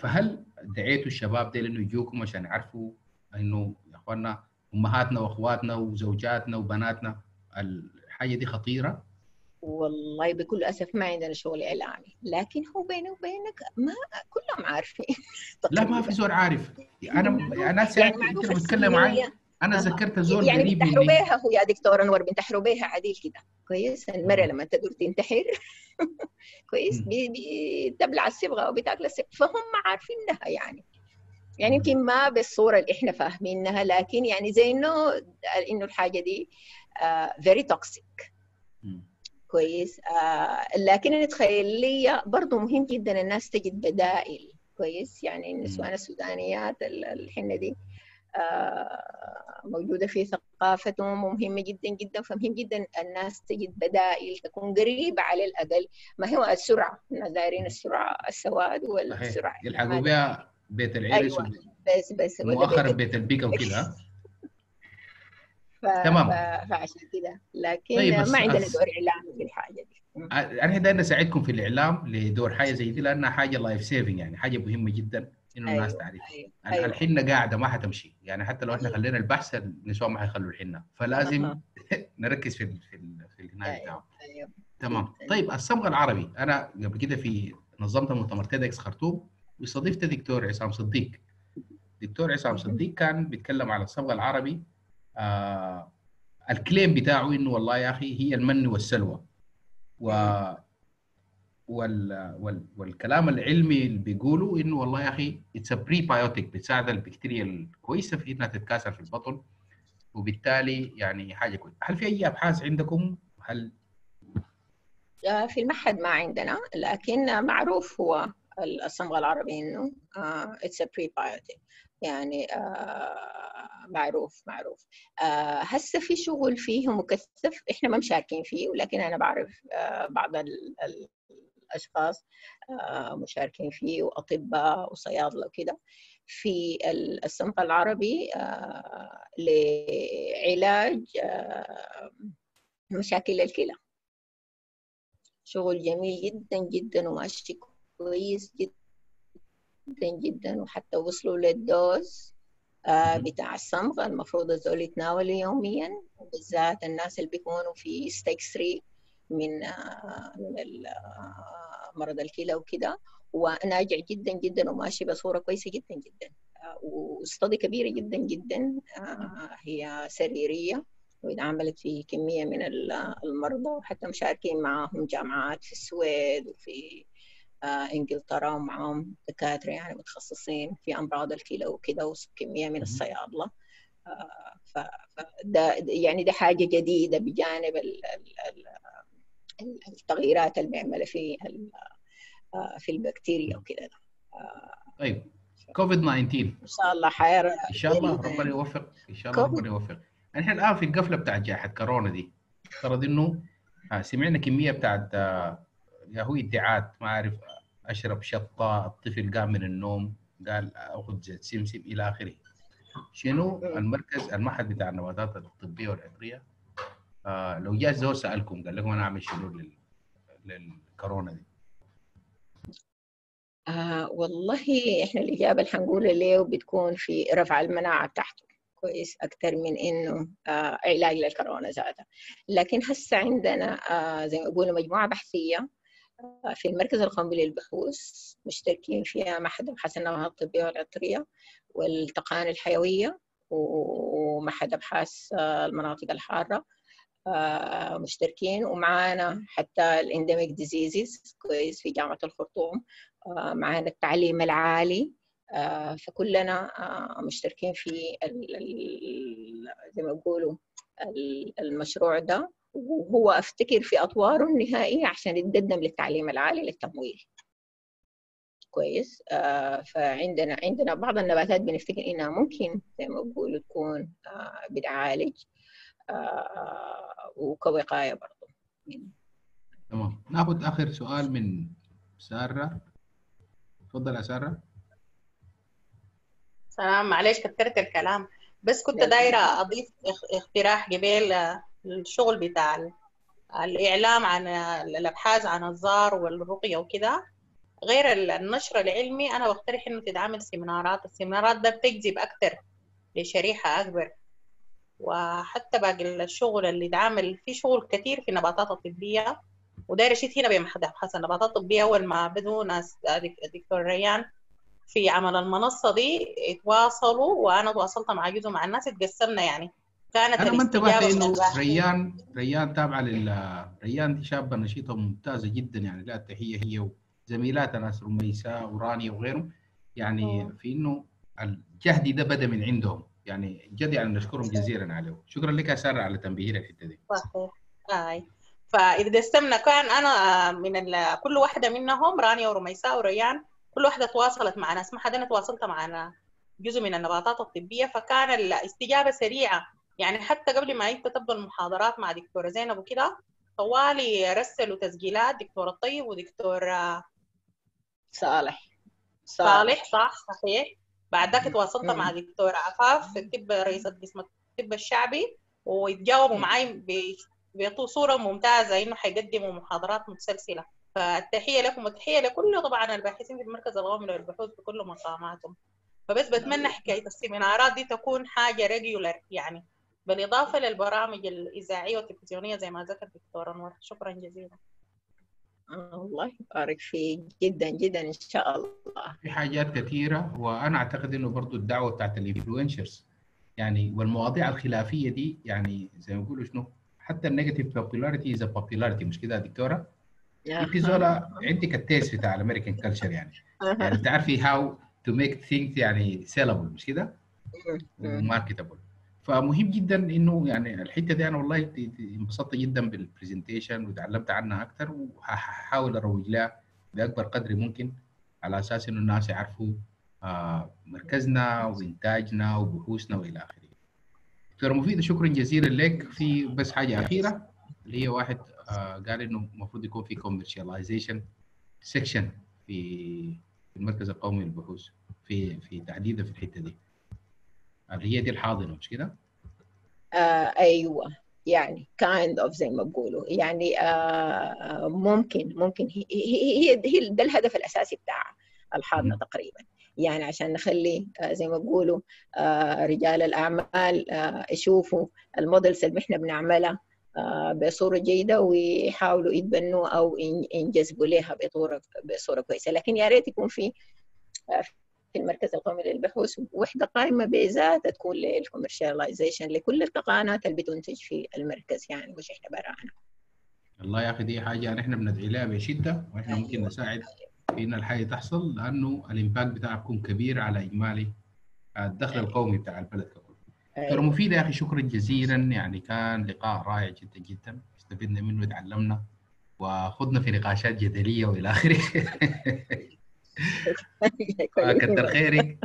فهل دعيتوا الشباب ديل انه يجوكم عشان يعرفوا انه يا اخواننا امهاتنا واخواتنا وزوجاتنا وبناتنا الحاجه دي خطيره؟ والله بكل أسف ما عندنا شغل إعلامي، لكن هو بيني وبينك ما كلهم عارفين. لا ما في زول عارف. أنا سمعت أنت بتتكلم معي، أنا ذكرت زول يعني قريب مني. يعني بنتحروا بيها هو يا دكتور انور، بنتحروا بيها عديل كده كويس. المرأة لما تدور تنتحر كويس بتبلع الصبغة وبتاكل الصبغة، فهم عارفينها يعني يمكن ما بالصورة اللي إحنا فاهمينها، لكن يعني زي إنه الحاجة دي very toxic كويس. لكن تخيل لي برضه مهم جدا الناس تجد بدائل كويس. يعني النسوان السودانيات الحنه دي موجوده في ثقافتهم ومهمه جدا جدا، فمهم جدا الناس تجد بدائل تكون قريبه على الاقل. ما هو السرعه، الناس دايرين السرعه، السواد والسرعه يلحقوا بها بيت العرس. أيوة. بس مؤخر بيت البيكا وكده. تمام. فعشان كده لكن طيب ما عندنا دور اعلامي في الحاجه دي. انا دايما اساعدكم في الاعلام لدور حاجه زي دي لانها حاجه لايف سيفنج، يعني حاجه مهمه جدا انه الناس تعرفها. أيوة. الحنه قاعده ما حتمشي، يعني حتى لو احنا خلينا البحث النسوان ما حيخلوا الحنه، فلازم نركز في الهنايه. أيوة. تمام. طيب الصمغه العربي انا قبل كده في نظمت مؤتمر تيدكس خرطوم واستضيفت دكتور عصام صديق. دكتور عصام صديق كان بيتكلم على الصبغه العربي، الكليم بتاعه انه والله يا اخي هي المن والسلوى، والكلام العلمي اللي بيقولوا انه والله يا اخي اتس بريبايوتيك، بتساعد البكتيريا الكويسه في انها تتكاثر في البطن، وبالتالي يعني حاجه كويسه. هل في اي ابحاث عندكم؟ هل في المعهد ما عندنا، لكن معروف هو الصمغه العربي انه اتس بريبايوتيك، يعني معروف. هسه في شغل فيه مكثف احنا ما مشاركين فيه، ولكن انا بعرف بعض الاشخاص مشاركين فيه، واطباء وصيادله وكده، في الصمغ العربي لعلاج مشاكل الكلى. شغل جميل جدا جدا وماشي كويس جدا، وحتى وصلوا للدوز بتاع الصمغ المفروض الزول يتناوله يوميا، وبالذات الناس اللي بيكونوا في ستيك 3 من مرض الكلى وكده، وناجع جدا جدا وماشي بصوره كويسه جدا جدا، واستضي كبيره جدا جدا. هي سريريه واتعملت في كميه من المرضى، وحتى مشاركين معاهم جامعات في السويد وفي انجلترا، ومعاهم دكاتره يعني متخصصين في امراض الكلى وكده، وكميه من الصيادله. فده يعني ده حاجه جديده بجانب التغييرات اللي بيعملها في البكتيريا وكده. طيب كوفيد 19 ان شاء الله حير، ان شاء الله ربنا يوفق، ان شاء الله ربنا يوفق. نحن الان في القفله بتاعت جائحه كورونا دي، افترض انه سمعنا كميه بتاعت يا هو ادعاءات، ما اعرف، اشرب شطه، الطفل قام من النوم قال اخذ زيت سمسم الى اخره. شنو المركز، المعهد بتاع النباتات الطبيه والعطريه، لو جاء زول سالكم قال لكم انا اعمل شنو للكورونا دي؟ والله احنا الاجابه اللي حنقولها ليه بتكون في رفع المناعه بتاعته كويس اكثر من انه علاج للكورونا ذاتها. لكن هسه عندنا زي ما بيقولوا مجموعه بحثيه في المركز القومي للبحوث، مشتركين فيها معهد أبحاث النباتات الطبية والعطرية والتقانة الحيوية، ومعهد أبحاث المناطق الحارة مشتركين، ومعانا حتى الاندميك ديزيزز كويس في جامعة الخرطوم، معانا التعليم العالي، فكلنا مشتركين في زي ما بيقولوا المشروع ده، وهو افتكر في اطواره النهائيه عشان يتقدم للتعليم العالي للتمويل. كويس، فعندنا بعض النباتات بنفتكر انها ممكن زي ما بقولوا تكون بتعالج وكوقايه برضه. تمام، ناخذ اخر سؤال من ساره. تفضل يا ساره. سلام، معلش كثرت الكلام، بس كنت دايره اضيف اقتراح قبل، الشغل بتاع الإعلام عن الأبحاث عن الزار والرقية وكده، غير النشر العلمي. أنا بقترح إنه تتعمل سيمينارات، السيمينارات ده بتجذب أكتر لشريحة أكبر، وحتى باقي الشغل اللي اتعمل فيه شغل كتير في النباتات الطبية. وداير شيت هنا بمحد أبحاث النباتات الطبية، أول ما بدوا ناس دكتور ريان في عمل المنصة دي اتواصلوا، وأنا تواصلت مع جزء مع الناس، اتقسمنا يعني. أنا ما انتبهت إنه ريان تابعة ريان دي شابة نشيطة ممتازة جدا، يعني لها التحية هي وزميلاتها ناس رميسة ورانية وغيرهم، يعني في إنه الجهد ده بدأ من عندهم، يعني جد يعني نشكرهم جزيلا عليه. شكرا لك يا سارة على تنبيهي الحتة دي. صحيح، أي فإذا قسمنا كان أنا من كل واحدة منهم، رانية ورميسة وريان، كل واحدة تواصلت مع ناس، ما حد أنا تواصلت مع جزء من النباتات الطبية، فكان الاستجابة سريعة. يعني حتى قبل ما تبدأ المحاضرات مع دكتورة زينب وكده، طوالي رسلوا تسجيلات دكتور الطيب ودكتور صالح صحيح. بعد ذاك تواصلت مع دكتور عفاف الطب، رئيس قسم الطب الشعبي، ويتجاوبوا معي بيعطوا صورة ممتازة إنه حيقدموا محاضرات متسلسلة. فالتحية لكم وتحية لكل طبعا الباحثين في المركز القومي للبحوث بكل مقاماتهم. فبس بتمنى حكاية السيمينارات دي تكون حاجة ريجولر يعني، بالإضافة للبرامج الإذاعية والتلفزيونية زي ما ذكر دكتور انور. شكرا جزيلا. والله يبارك فيك جدا جدا ان شاء الله. في حاجات كثيره، وانا اعتقد انه برضه الدعوه بتاعت الانفلونسرز يعني والمواضيع الخلافيه دي، يعني زي ما بيقولوا شنو، حتى النيجاتيف بوبولاريتي از بوبولاريتي، مش كده يا دكتوره؟ انت زولا عندك التيست بتاع الامريكان كلتشر، يعني بتعرفي هاو تو ميك ثينجز يعني سيلبل، مش كده؟ وماركتبل. فمهم جدا انه يعني الحته دي انا والله انبسطت جدا بالبرزنتيشن وتعلمت عنها اكثر، وهحاول اروج لها باكبر قدر ممكن على اساس انه الناس يعرفوا مركزنا وانتاجنا وبحوثنا والى اخره. دكتوره مفيده شكرا جزيلا لك. في بس حاجه اخيره اللي هي واحد قال انه المفروض يكون في كوميرشاليزيشن سيكشن في المركز القومي للبحوث في تحديدا في الحته دي اللي هي دي الحاضنه، مش كده؟ ايوه يعني kind of زي ما بقولوا يعني ممكن هي ده الهدف الاساسي بتاع الحاضنه تقريبا، يعني عشان نخلي زي ما بقولوا رجال الاعمال يشوفوا المودلز اللي احنا بنعملها بصوره جيده ويحاولوا يتبنوا او ينجذبوا لها بصوره كويسه. لكن يا ريت يكون في المركز القومي للبحوث وحده قائمه بذاتها تكون للكوميرشاليزيشن لكل التقنيات اللي بتنتج في المركز، يعني مش احنا برانا. الله يا اخي دي حاجه نحن بندعي لها بشده، واحنا ممكن نساعد في ان الحاجه تحصل، لانه الامباكت بتاعها بيكون كبير على اجمالي الدخل القومي بتاع البلد ككل. دكتوره مفيده يا اخي شكرا جزيلا، يعني كان لقاء رائع جدا جدا، استفدنا منه وتعلمنا وخضنا في نقاشات جدليه والى اخره. كتر خيرك،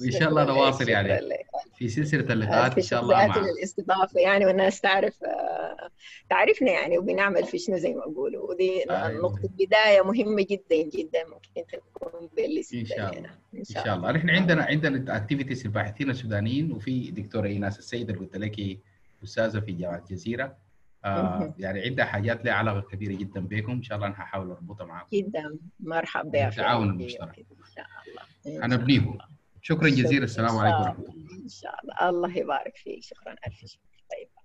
وان شاء الله نواصل يعني في سلسله اللقاءات ان شاء الله معك. الاستضافه يعني والناس تعرفنا يعني وبنعمل في شنو زي ما بيقولوا، ودي نقطه بدايه مهمه جدا جدا ممكن تكون باللسته ان شاء الله. ان شاء الله نحن عندنا اكتيفيتيز الباحثين السودانيين، وفي دكتوره ايناس السيد اللي قلت لك استاذه في جامعه الجزيره يعني عندها حاجات لها علاقه كبيره جدا بكم، ان شاء الله انا هحاول اربطها معاكم جدا. مرحبا بك، تعاون مشترك ان شاء الله هنبنيه. شكرا جزيلا، السلام عليكم ورحمه الله. ان شاء الله الله يبارك فيك، شكرا الف شكر. طيب.